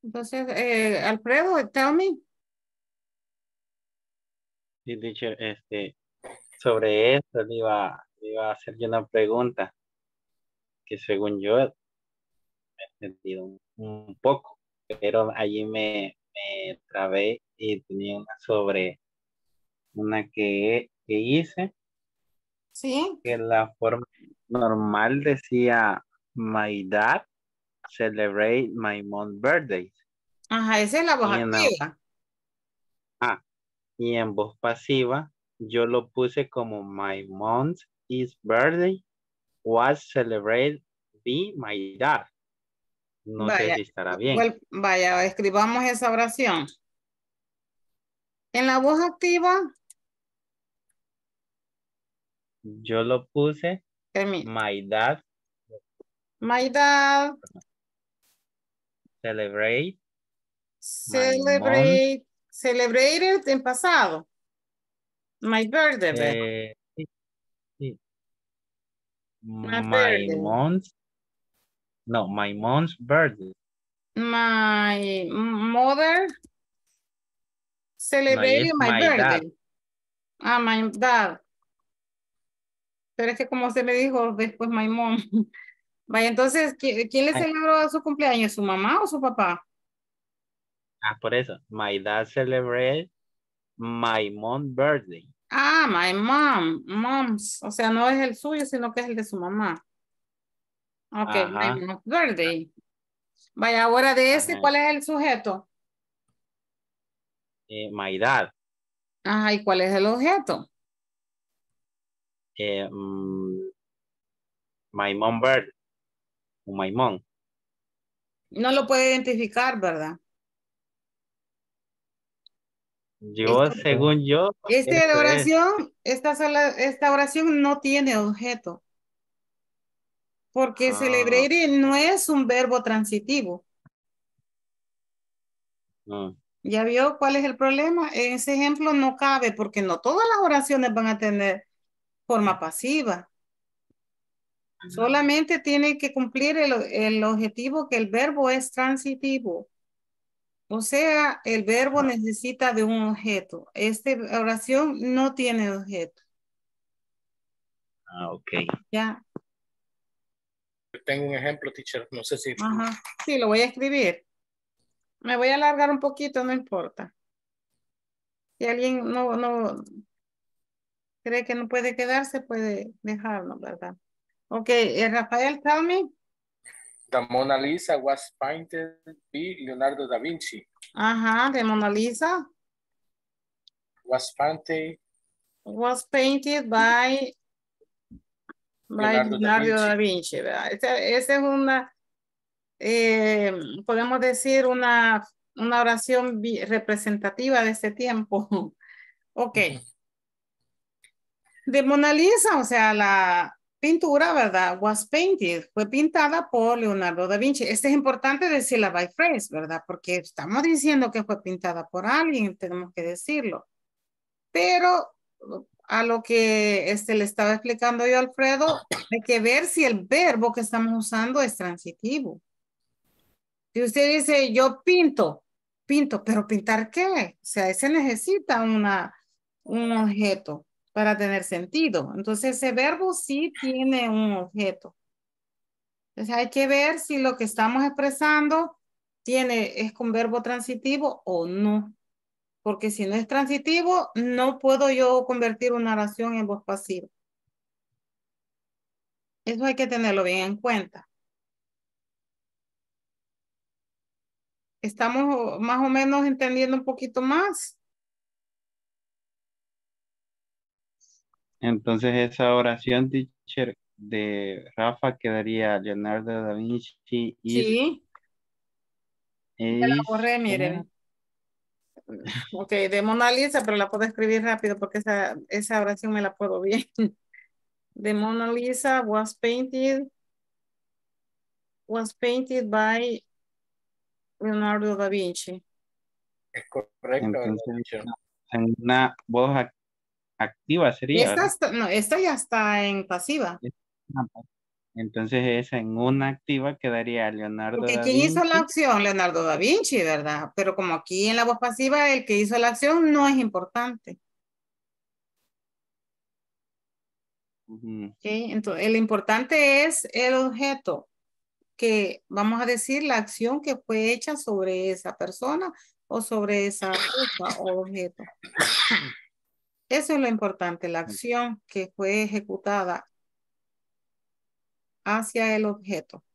Entonces, Alfredo, tell me. Sí, teacher, sobre esto le iba a hacer yo una pregunta que según yo me he sentido un poco, pero allí me trabé y tenía una sobre una que hice. Sí. Que la forma normal decía my dad celebrate my mom's birthday. Ajá, esa es la voz activa. Y en voz pasiva yo lo puse como my mom's is birthday was celebrated by my dad. No vaya, sé si estará bien. Vaya, escribamos esa oración. En la voz activa yo lo puse my dad. My dad celebrated en pasado. My birthday. Sí. My mom's birthday. My mother celebrated my birthday. Dad. Ah, my dad. Pero es que como se me dijo después my mom. Vaya, entonces, ¿quién le celebró su cumpleaños? ¿Su mamá o su papá? Ah, por eso. My dad celebrated my mom's birthday. Ah, my mom. Mom's. O sea, no es el suyo, sino que es el de su mamá. Ok, ajá. My mom's birthday. Vaya, ahora de ese, ¿cuál es el sujeto? My dad. Ajá, ¿y cuál es el objeto? My mom's birthday. O my mom. No lo puede identificar, ¿verdad? Yo, según yo... Esta oración no tiene objeto. Porque celebrate no es un verbo transitivo. ¿Ya vio cuál es el problema? En ese ejemplo no cabe porque no todas las oraciones van a tener forma pasiva. Solamente tiene que cumplir el objetivo que el verbo es transitivo. O sea, el verbo necesita de un objeto. Esta oración no tiene objeto. Ah, ok. Ya. Tengo un ejemplo, teacher. No sé si... Ajá. Sí, lo voy a escribir. Me voy a alargar un poquito, no importa. Si alguien no cree que no puede quedarse, puede dejarlo, ¿verdad? Ok, Rafael, tell me. The Mona Lisa was painted by Leonardo da Vinci. Ajá, the Mona Lisa. Was painted by Leonardo da Vinci. Esa es una, podemos decir, una oración representativa de este tiempo. Ok. De Mona Lisa, o sea, la... pintura, ¿verdad? Was painted. Fue pintada por Leonardo da Vinci. Este es importante decir la by phrase, ¿verdad? Porque estamos diciendo que fue pintada por alguien, tenemos que decirlo. Pero a lo que le estaba explicando yo a Alfredo, hay que ver si el verbo que estamos usando es transitivo. Si usted dice, yo pinto, pero ¿pintar qué? O sea, se necesita un objeto para tener sentido. Entonces ese verbo sí tiene un objeto. Entonces hay que ver si lo que estamos expresando es con verbo transitivo o no. Porque si no es transitivo, no puedo yo convertir una oración en voz pasiva. Eso hay que tenerlo bien en cuenta. ¿Estamos más o menos entendiendo un poquito más? Entonces esa oración, teacher, de Rafa quedaría Leonardo da Vinci. Sí. Ya la borré, miren. Ok, de Mona Lisa, pero la puedo escribir rápido porque esa oración me la puedo bien. The Mona Lisa was painted by Leonardo da Vinci. Es correcto. Entonces, en una voz activa sería. Esta, no, esta ya está en pasiva. Entonces esa en una activa quedaría Leonardo Porque da Vinci. ¿Quién hizo la acción? Leonardo da Vinci, ¿verdad? Pero como aquí en la voz pasiva el que hizo la acción no es importante. Okay, entonces el importante es el objeto que vamos a decir la acción que fue hecha sobre esa persona o sobre esa cosa o objeto. Eso es lo importante, la acción que fue ejecutada hacia el objeto.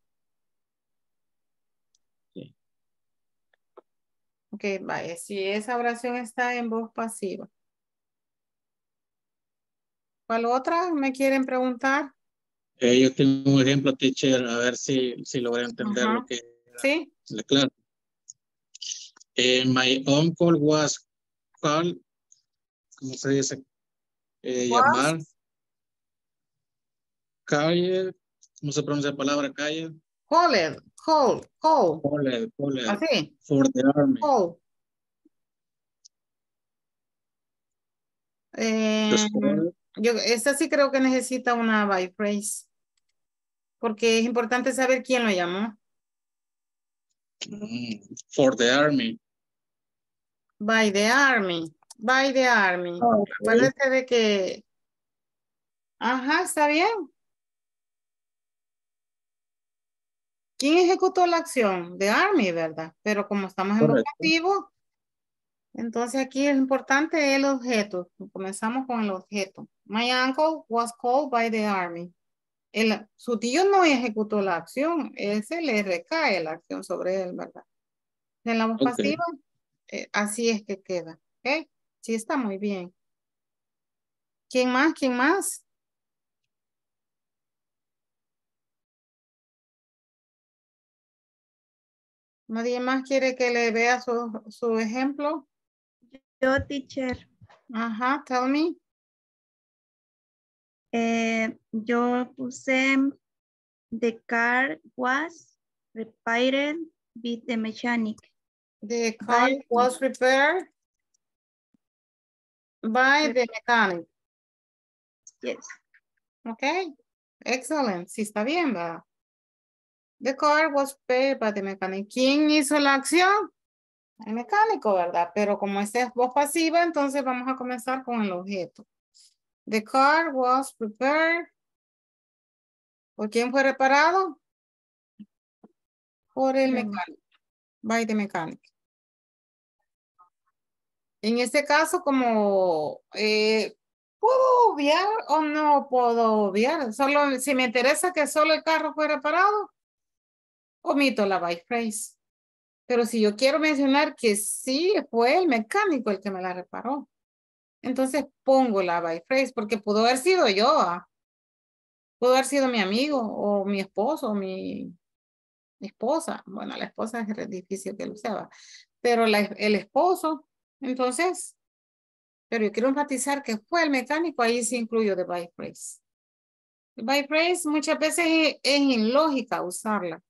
Sí. Ok, vaya, si esa oración está en voz pasiva. ¿Cuál otra me quieren preguntar? Yo tengo un ejemplo, teacher, a ver si logré entender lo que... Sí. La clase. My uncle was called, ¿cómo se dice? Llamar. Called, ¿cómo se pronuncia la palabra called? Called, called, called. Called, called. Así. For the army. Called. Esta sí creo que necesita una by phrase porque es importante saber quién lo llamó. For the army. By the army. By the army. Oh, okay. Acuérdate de que ajá, está bien. ¿Quién ejecutó la acción? The army, ¿verdad? Pero como estamos en activo, entonces aquí es importante el objeto. Comenzamos con el objeto. My uncle was called by the army. Su tío no ejecutó la acción. Ese le recae la acción sobre él, ¿verdad? En la voz pasiva, así es que queda. ¿Ok? Sí, está muy bien. ¿Quién más? ¿Quién más? ¿Nadie más quiere que le vea su ejemplo? Yo, teacher. Ajá, tell me. Yo puse the car was repaired by the mechanic. The car was repaired by the mechanic. Yes. Okay. Excellent. Sí, está bien, ¿verdad? The car was paid by the mechanic. ¿Quién hizo la acción? El mecánico, ¿verdad? Pero como esta es voz pasiva, entonces vamos a comenzar con el objeto. The car was prepared. ¿Por quién fue reparado? Por el mecánico. By the mechanic. En este caso, como ¿puedo obviar o no puedo obviar? Solo si me interesa que solo el carro fue reparado, omito la by phrase. Pero si yo quiero mencionar que sí fue el mecánico el que me la reparó, entonces pongo la by phrase porque pudo haber sido yo, pudo haber sido mi amigo o mi esposo o mi esposa. Bueno, la esposa es re difícil que lo usaba, pero el esposo, entonces, pero yo quiero enfatizar que fue el mecánico, ahí sí incluyo the by phrase. The by phrase muchas veces es ilógica usarla.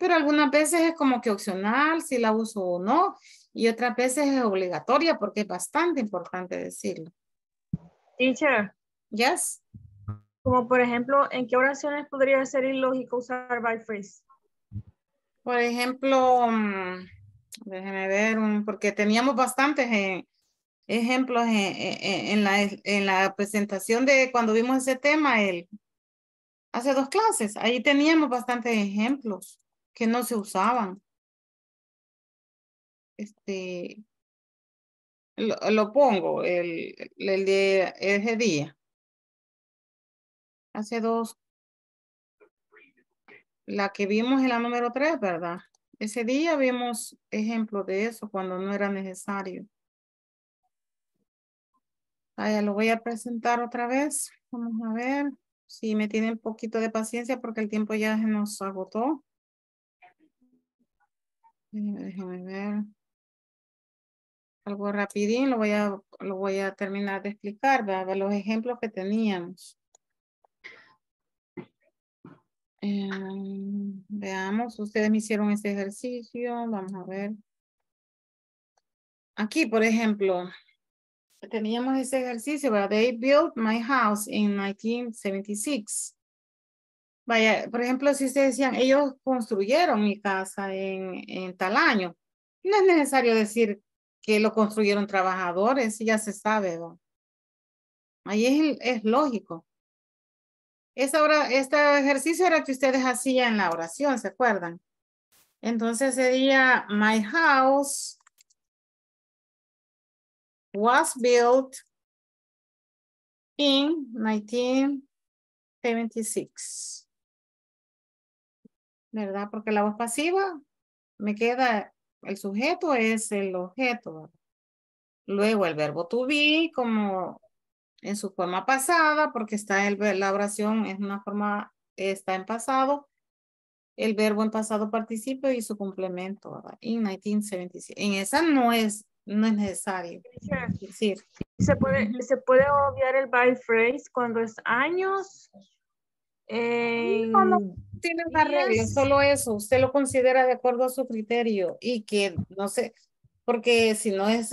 Pero algunas veces es como que opcional, si la uso o no. Y otras veces es obligatoria porque es bastante importante decirlo. Teacher. Yes. Como por ejemplo, ¿en qué oraciones podría ser ilógico usar by phrase? Por ejemplo, déjeme ver, porque teníamos bastantes ejemplos en la presentación de cuando vimos ese tema hace dos clases. Ahí teníamos bastantes ejemplos que no se usaban. Lo pongo, el de ese día. Hace dos. La que vimos en la número 3, ¿verdad? Ese día vimos ejemplos de eso cuando no era necesario. Ya lo voy a presentar otra vez. Vamos a ver si me tienen un poquito de paciencia porque el tiempo ya se nos agotó. Déjenme ver. Algo rapidín, lo voy a terminar de explicar, ¿verdad? Los ejemplos que teníamos. Veamos, ustedes me hicieron este ejercicio, vamos a ver. Aquí, por ejemplo, Teníamos ese ejercicio, ¿verdad? They built my house in 1976. Vaya, por ejemplo, si ustedes decían, ellos construyeron mi casa en tal año. No es necesario decir que lo construyeron trabajadores, ya se sabe, ¿verdad? Ahí es lógico. Este ejercicio era que ustedes hacían en la oración, ¿se acuerdan? Entonces sería, my house was built in 1976. ¿Verdad? Porque la voz pasiva me queda, el sujeto es el objeto. Luego el verbo to be como en su forma pasada, porque está la oración es una forma, está en pasado. El verbo en pasado participio y su complemento, ¿verdad? In 1976. En esa no es necesario. Decir. ¿Se puede obviar el by phrase cuando es años? No tiene una regla, solo eso. Usted lo considera de acuerdo a su criterio y que no sé, porque si no es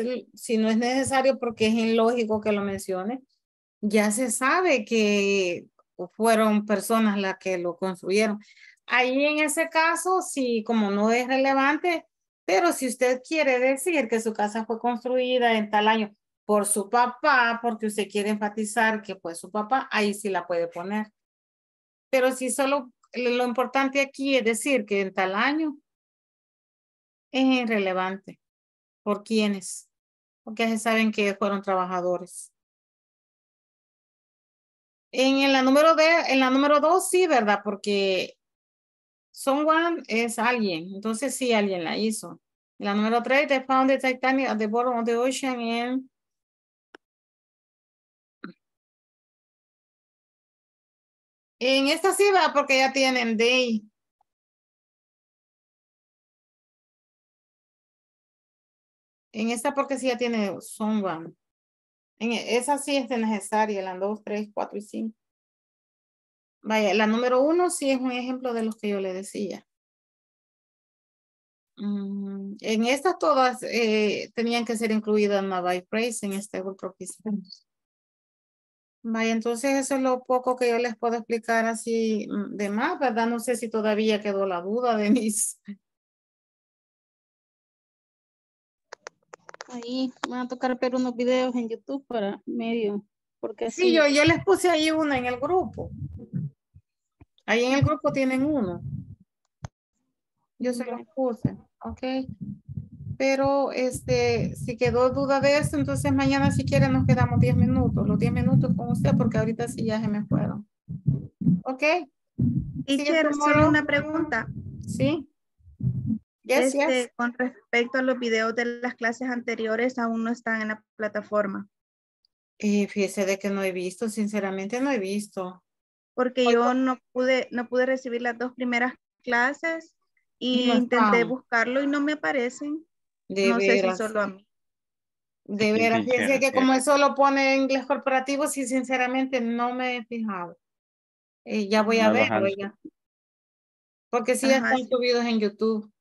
necesario, porque es ilógico que lo mencione, ya se sabe que fueron personas las que lo construyeron. Ahí en ese caso, sí, como no es relevante, pero si usted quiere decir que su casa fue construida en tal año por su papá, porque usted quiere enfatizar que fue su papá, ahí sí la puede poner. Pero si solo lo importante aquí es decir que en tal año, es irrelevante. ¿Por quiénes? Porque se saben que fueron trabajadores. En la número 2, sí, ¿verdad? Porque someone es alguien. Entonces sí, alguien la hizo. La número 3, they found the Titanic at the bottom of the ocean in 1976, porque ya tienen they. En esta porque sí ya tiene someone. En esa sí es necesaria, la 2, 3, 4 y 5. Vaya, la número 1 sí es un ejemplo de los que yo le decía. En estas todas tenían que ser incluidas en la by phrase en este grupo que hicimos. Vaya, entonces eso es lo poco que yo les puedo explicar así de más, ¿verdad? No sé si todavía quedó la duda, Denise. Ahí van a tocar ver unos videos en YouTube para medio. Porque sí, yo les puse ahí una en el grupo. Ahí en el grupo tienen uno. Yo se los puse, ¿ok? Pero si quedó duda de eso, entonces mañana si quieren nos quedamos 10 minutos. Los 10 minutos con usted porque ahorita sí ya se me fueron. ¿Ok? Y quiero hacerle una pregunta. ¿Sí? Yes, yes. Con respecto a los videos de las clases anteriores, aún no están en la plataforma. Fíjese de que no he visto, sinceramente no he visto. Porque yo no pude recibir las dos primeras clases y intenté buscarlo y no me aparecen. No sé si solo a mí. De veras, fíjense que como eso lo pone en inglés corporativo, sí, sinceramente no me he fijado. Ya voy a verlo ya. Porque sí, ya están subidos en YouTube.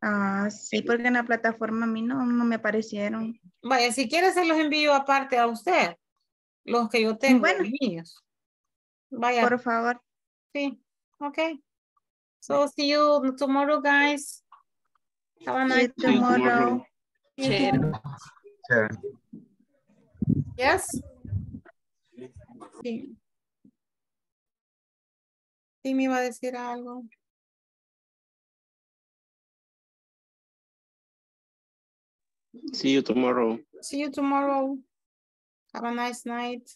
Ah, sí, porque en la plataforma a mí no me aparecieron. Vaya, si quiere se los envío aparte a usted. Los que yo tengo, bueno, niños. Vaya. Por favor. Sí, ok. So, see you tomorrow, guys. Have a nice tomorrow. Sure. Yes? Sí. Sí, me iba a decir algo. See you tomorrow. See you tomorrow. Have a nice night.